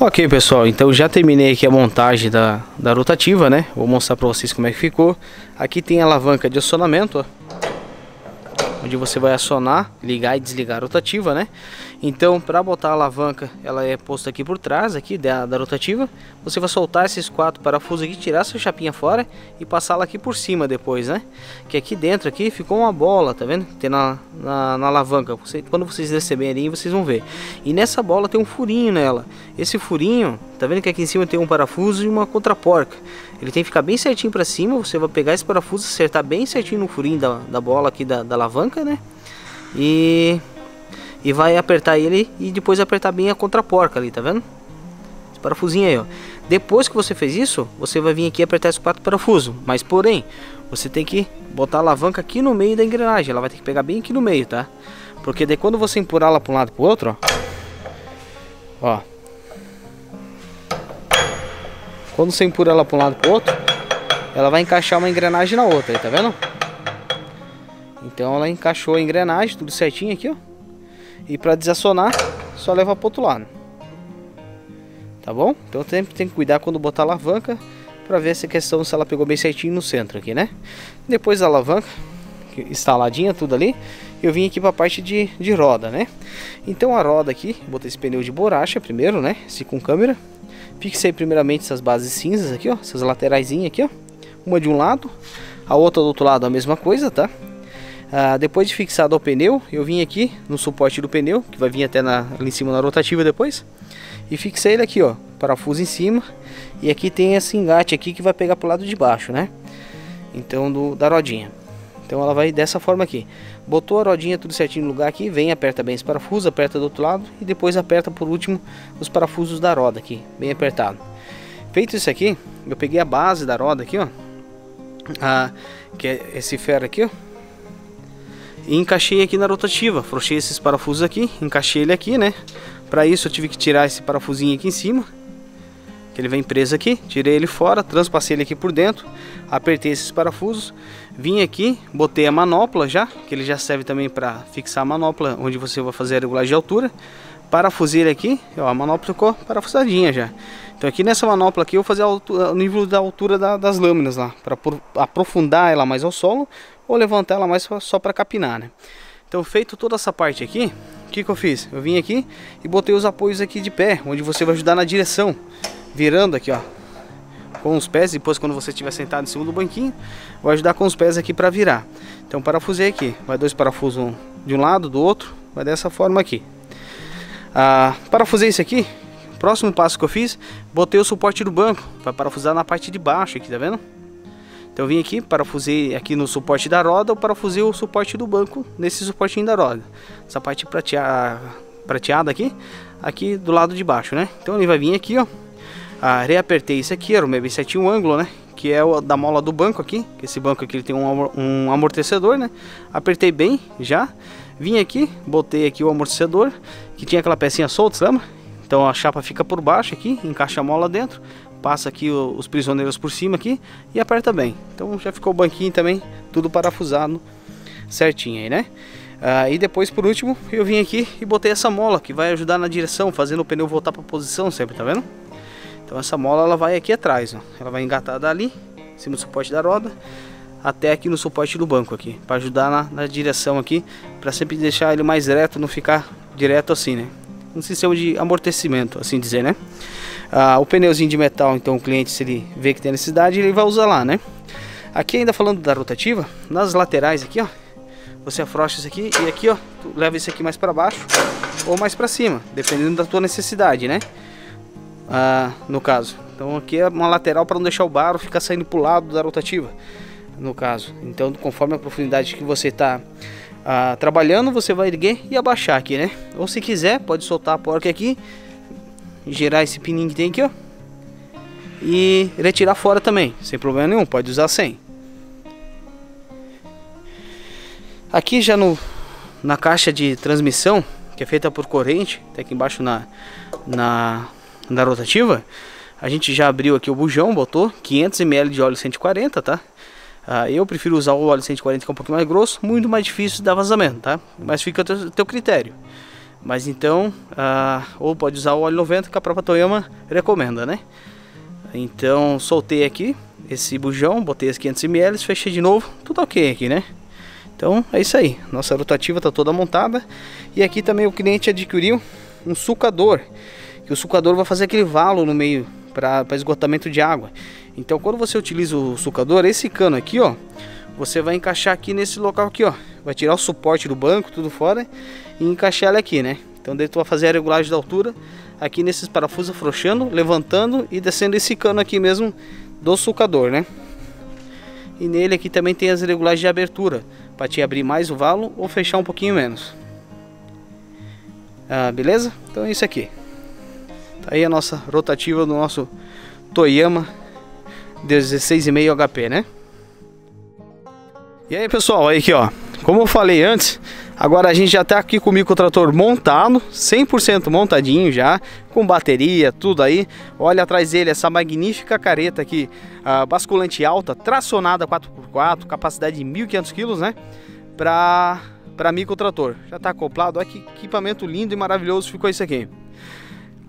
Ok pessoal, então já terminei aqui a montagem da rotativa, né? Vou mostrar pra vocês como é que ficou. Aqui tem a alavanca de acionamento, ó, onde você vai acionar, ligar e desligar a rotativa, né? Então pra botar a alavanca, ela é posta aqui por trás aqui da rotativa. Você vai soltar esses 4 parafusos aqui, tirar essa chapinha fora e passá-la aqui por cima depois, né? Que aqui dentro aqui ficou uma bola, tá vendo? Tem na alavanca. Quando vocês receberem, vocês vão ver. E nessa bola tem um furinho nela. Esse furinho, tá vendo que aqui em cima tem um parafuso e uma contraporca. Ele tem que ficar bem certinho pra cima. Você vai pegar esse parafuso, acertar bem certinho no furinho da bola aqui da alavanca, né? E vai apertar ele e depois apertar bem a contraporca ali, tá vendo? Esse parafusinho aí, ó. Depois que você fez isso, você vai vir aqui apertar esses 4 parafusos. Mas porém, você tem que botar a alavanca aqui no meio da engrenagem. Ela vai ter que pegar bem aqui no meio, tá? Porque daí quando você empurrar ela para um lado e pro outro, ó. Quando você empurrar ela para um lado e pro outro, ela vai encaixar uma engrenagem na outra, aí, tá vendo? Então ela encaixou a engrenagem, tudo certinho aqui, ó. E para desacionar, só levar para o outro lado. Tá bom? Então sempre tem que cuidar quando botar a alavanca, para ver essa questão se ela pegou bem certinho no centro aqui, né? Depois da alavanca, instaladinha tudo ali, eu vim aqui para a parte de roda, né? Então a roda aqui, botei esse pneu de borracha primeiro, né? Esse com câmera. Fixei primeiramente essas bases cinzas aqui, ó. Essas lateraisinhas aqui, ó. Uma de um lado, a outra do outro lado a mesma coisa, tá? Depois de fixado ao pneu, eu vim aqui no suporte do pneu, que vai vir até ali em cima na rotativa depois. E fixei ele aqui, ó, parafuso em cima. E aqui tem esse engate aqui que vai pegar pro lado de baixo, né? Então, da rodinha. Então ela vai dessa forma aqui. Botou a rodinha tudo certinho no lugar aqui, vem, aperta bem esse parafuso, aperta do outro lado. E depois aperta por último os parafusos da roda aqui, bem apertado. Feito isso aqui, eu peguei a base da roda aqui, ó. Que é esse ferro aqui, ó. E encaixei aqui na rotativa, afrouxei esses parafusos aqui, encaixei ele aqui, né? Para isso eu tive que tirar esse parafusinho aqui em cima, que ele vem preso aqui, tirei ele fora, transpassei ele aqui por dentro, apertei esses parafusos, vim aqui, botei a manopla já, que ele já serve também para fixar a manopla, onde você vai fazer a regulagem de altura, parafusei ele aqui, ó, a manopla ficou parafusadinha já. Então aqui nessa manopla aqui eu vou fazer o nível da altura das lâminas lá, para aprofundar ela mais ao solo, ou levantar ela mais só para capinar, né? Então feito toda essa parte aqui, o que eu fiz? Eu vim aqui e botei os apoios aqui de pé, onde você vai ajudar na direção, virando aqui, ó, com os pés. Depois quando você estiver sentado em cima do banquinho, vai ajudar com os pés aqui para virar. Então parafusei aqui, vai 2 parafusos, um de um lado, do outro, vai dessa forma aqui. Parafusei isso aqui. Próximo passo que eu fiz, botei o suporte do banco, vai parafusar na parte de baixo aqui, tá vendo? Então eu vim aqui, parafusei aqui no suporte da roda, eu parafusei o suporte do banco nesse suportinho da roda. Essa parte prateada aqui do lado de baixo, né? Então ele vai vir aqui, ó. Reapertei isso aqui, era o meu certinho ângulo, né? Que é o da mola do banco aqui. Esse banco aqui ele tem um amortecedor, né? Apertei bem já. Vim aqui, botei aqui o amortecedor, que tinha aquela pecinha solta, lembra? Então a chapa fica por baixo aqui, encaixa a mola dentro. passa aqui os prisioneiros por cima aqui e aperta bem. Então já ficou o banquinho também, tudo parafusado certinho aí, né? E depois, por último, eu vim aqui e botei essa mola que vai ajudar na direção, fazendo o pneu voltar para posição sempre, tá vendo? Então essa mola ela vai aqui atrás, ó. Ela vai engatar dali, em cima do suporte da roda, até aqui no suporte do banco aqui, para ajudar na direção aqui, para sempre deixar ele mais reto, não ficar direto assim, né? Um sistema de amortecimento, assim dizer, né? O pneuzinho de metal, então o cliente, se ele vê que tem necessidade, ele vai usar lá, né? Aqui ainda falando da rotativa, nas laterais aqui, ó, você afrouxa isso aqui e aqui, ó, tu leva isso aqui mais para baixo ou mais para cima, dependendo da tua necessidade, né? No caso, então aqui é uma lateral para não deixar o barro ficar saindo pro lado da rotativa, no caso. Então, conforme a profundidade que você tá trabalhando, você vai erguer e abaixar aqui, né? Ou se quiser, pode soltar a porca aqui, girar esse pininho que tem aqui, ó, e retirar fora também, sem problema nenhum, pode usar sem. Aqui já na caixa de transmissão, que é feita por corrente, tá aqui embaixo na rotativa, a gente já abriu aqui o bujão, botou 500 ml de óleo 140, tá? Eu prefiro usar o óleo 140, que é um pouquinho mais grosso, muito mais difícil de dar vazamento, tá? Mas fica o teu critério. Mas então, ou pode usar o óleo 90, que a própria Toyama recomenda, né? Então, soltei aqui esse bujão, botei as 500 ml, fechei de novo, tudo ok aqui, né? Então é isso aí, nossa rotativa está toda montada. E aqui também o cliente adquiriu um sulcador, que o sulcador vai fazer aquele valo no meio para esgotamento de água. Então quando você utiliza o sulcador, esse cano aqui, ó, você vai encaixar aqui nesse local aqui, ó. Vai tirar o suporte do banco, tudo fora, e encaixar ele aqui, né? Então daí tu vai fazer a regulagem da altura aqui nesses parafusos, afrouxando, levantando e descendo esse cano aqui mesmo do sulcador, né? E nele aqui também tem as regulagens de abertura, para te abrir mais o valo ou fechar um pouquinho menos. Beleza? Então é isso aqui. Tá aí a nossa rotativa do nosso Toyama 16,5 HP, né? E aí, pessoal, aí aqui, ó. Como eu falei antes, agora a gente já tá aqui comigo o trator montado, 100% montadinho já, com bateria, tudo aí. Olha atrás dele essa magnífica careta aqui, basculante alta, tracionada 4x4, capacidade de 1.500 kg, né? Para microtrator. Já tá acoplado, olha que equipamento lindo e maravilhoso ficou isso aqui.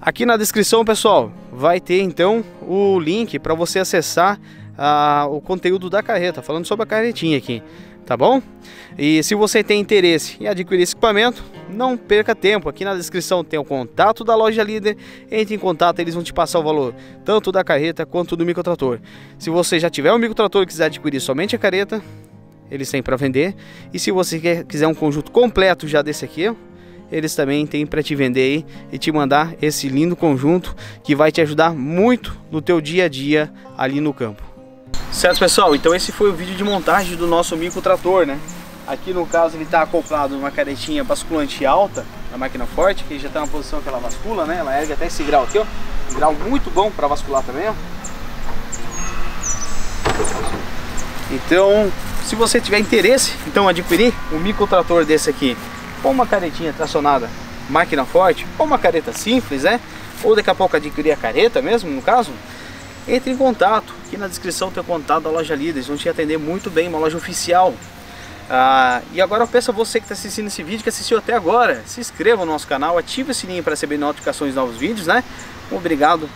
Aqui na descrição, pessoal, vai ter então o link para você acessar o conteúdo da carreta, falando sobre a carretinha aqui. Tá bom? E se você tem interesse em adquirir esse equipamento, não perca tempo. Aqui na descrição tem o contato da Loja Líder. Entre em contato, eles vão te passar o valor tanto da carreta quanto do microtrator. Se você já tiver um microtrator e quiser adquirir somente a carreta, eles têm para vender. E se você quiser um conjunto completo já desse aqui, eles também têm para te vender aí e te mandar esse lindo conjunto que vai te ajudar muito no teu dia a dia ali no campo. Certo, pessoal, então esse foi o vídeo de montagem do nosso microtrator, né? Aqui no caso ele está acoplado numa caretinha basculante alta da máquina forte, que já está na posição que ela bascula, né? Ela ergue até esse grau aqui, ó. Um grau muito bom para bascular também, ó. Então, se você tiver interesse, então adquirir um microtrator desse aqui, ou uma caretinha tracionada máquina forte, ou uma careta simples, né? Ou daqui a pouco adquirir a careta mesmo, no caso, entre em contato. Aqui na descrição tem o contato da Loja Líder, eles vão te atender muito bem, uma loja oficial. E agora eu peço a você que está assistindo esse vídeo, que assistiu até agora, se inscreva no nosso canal, ative o sininho para receber notificações de novos vídeos, né? Obrigado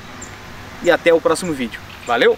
e até o próximo vídeo. Valeu!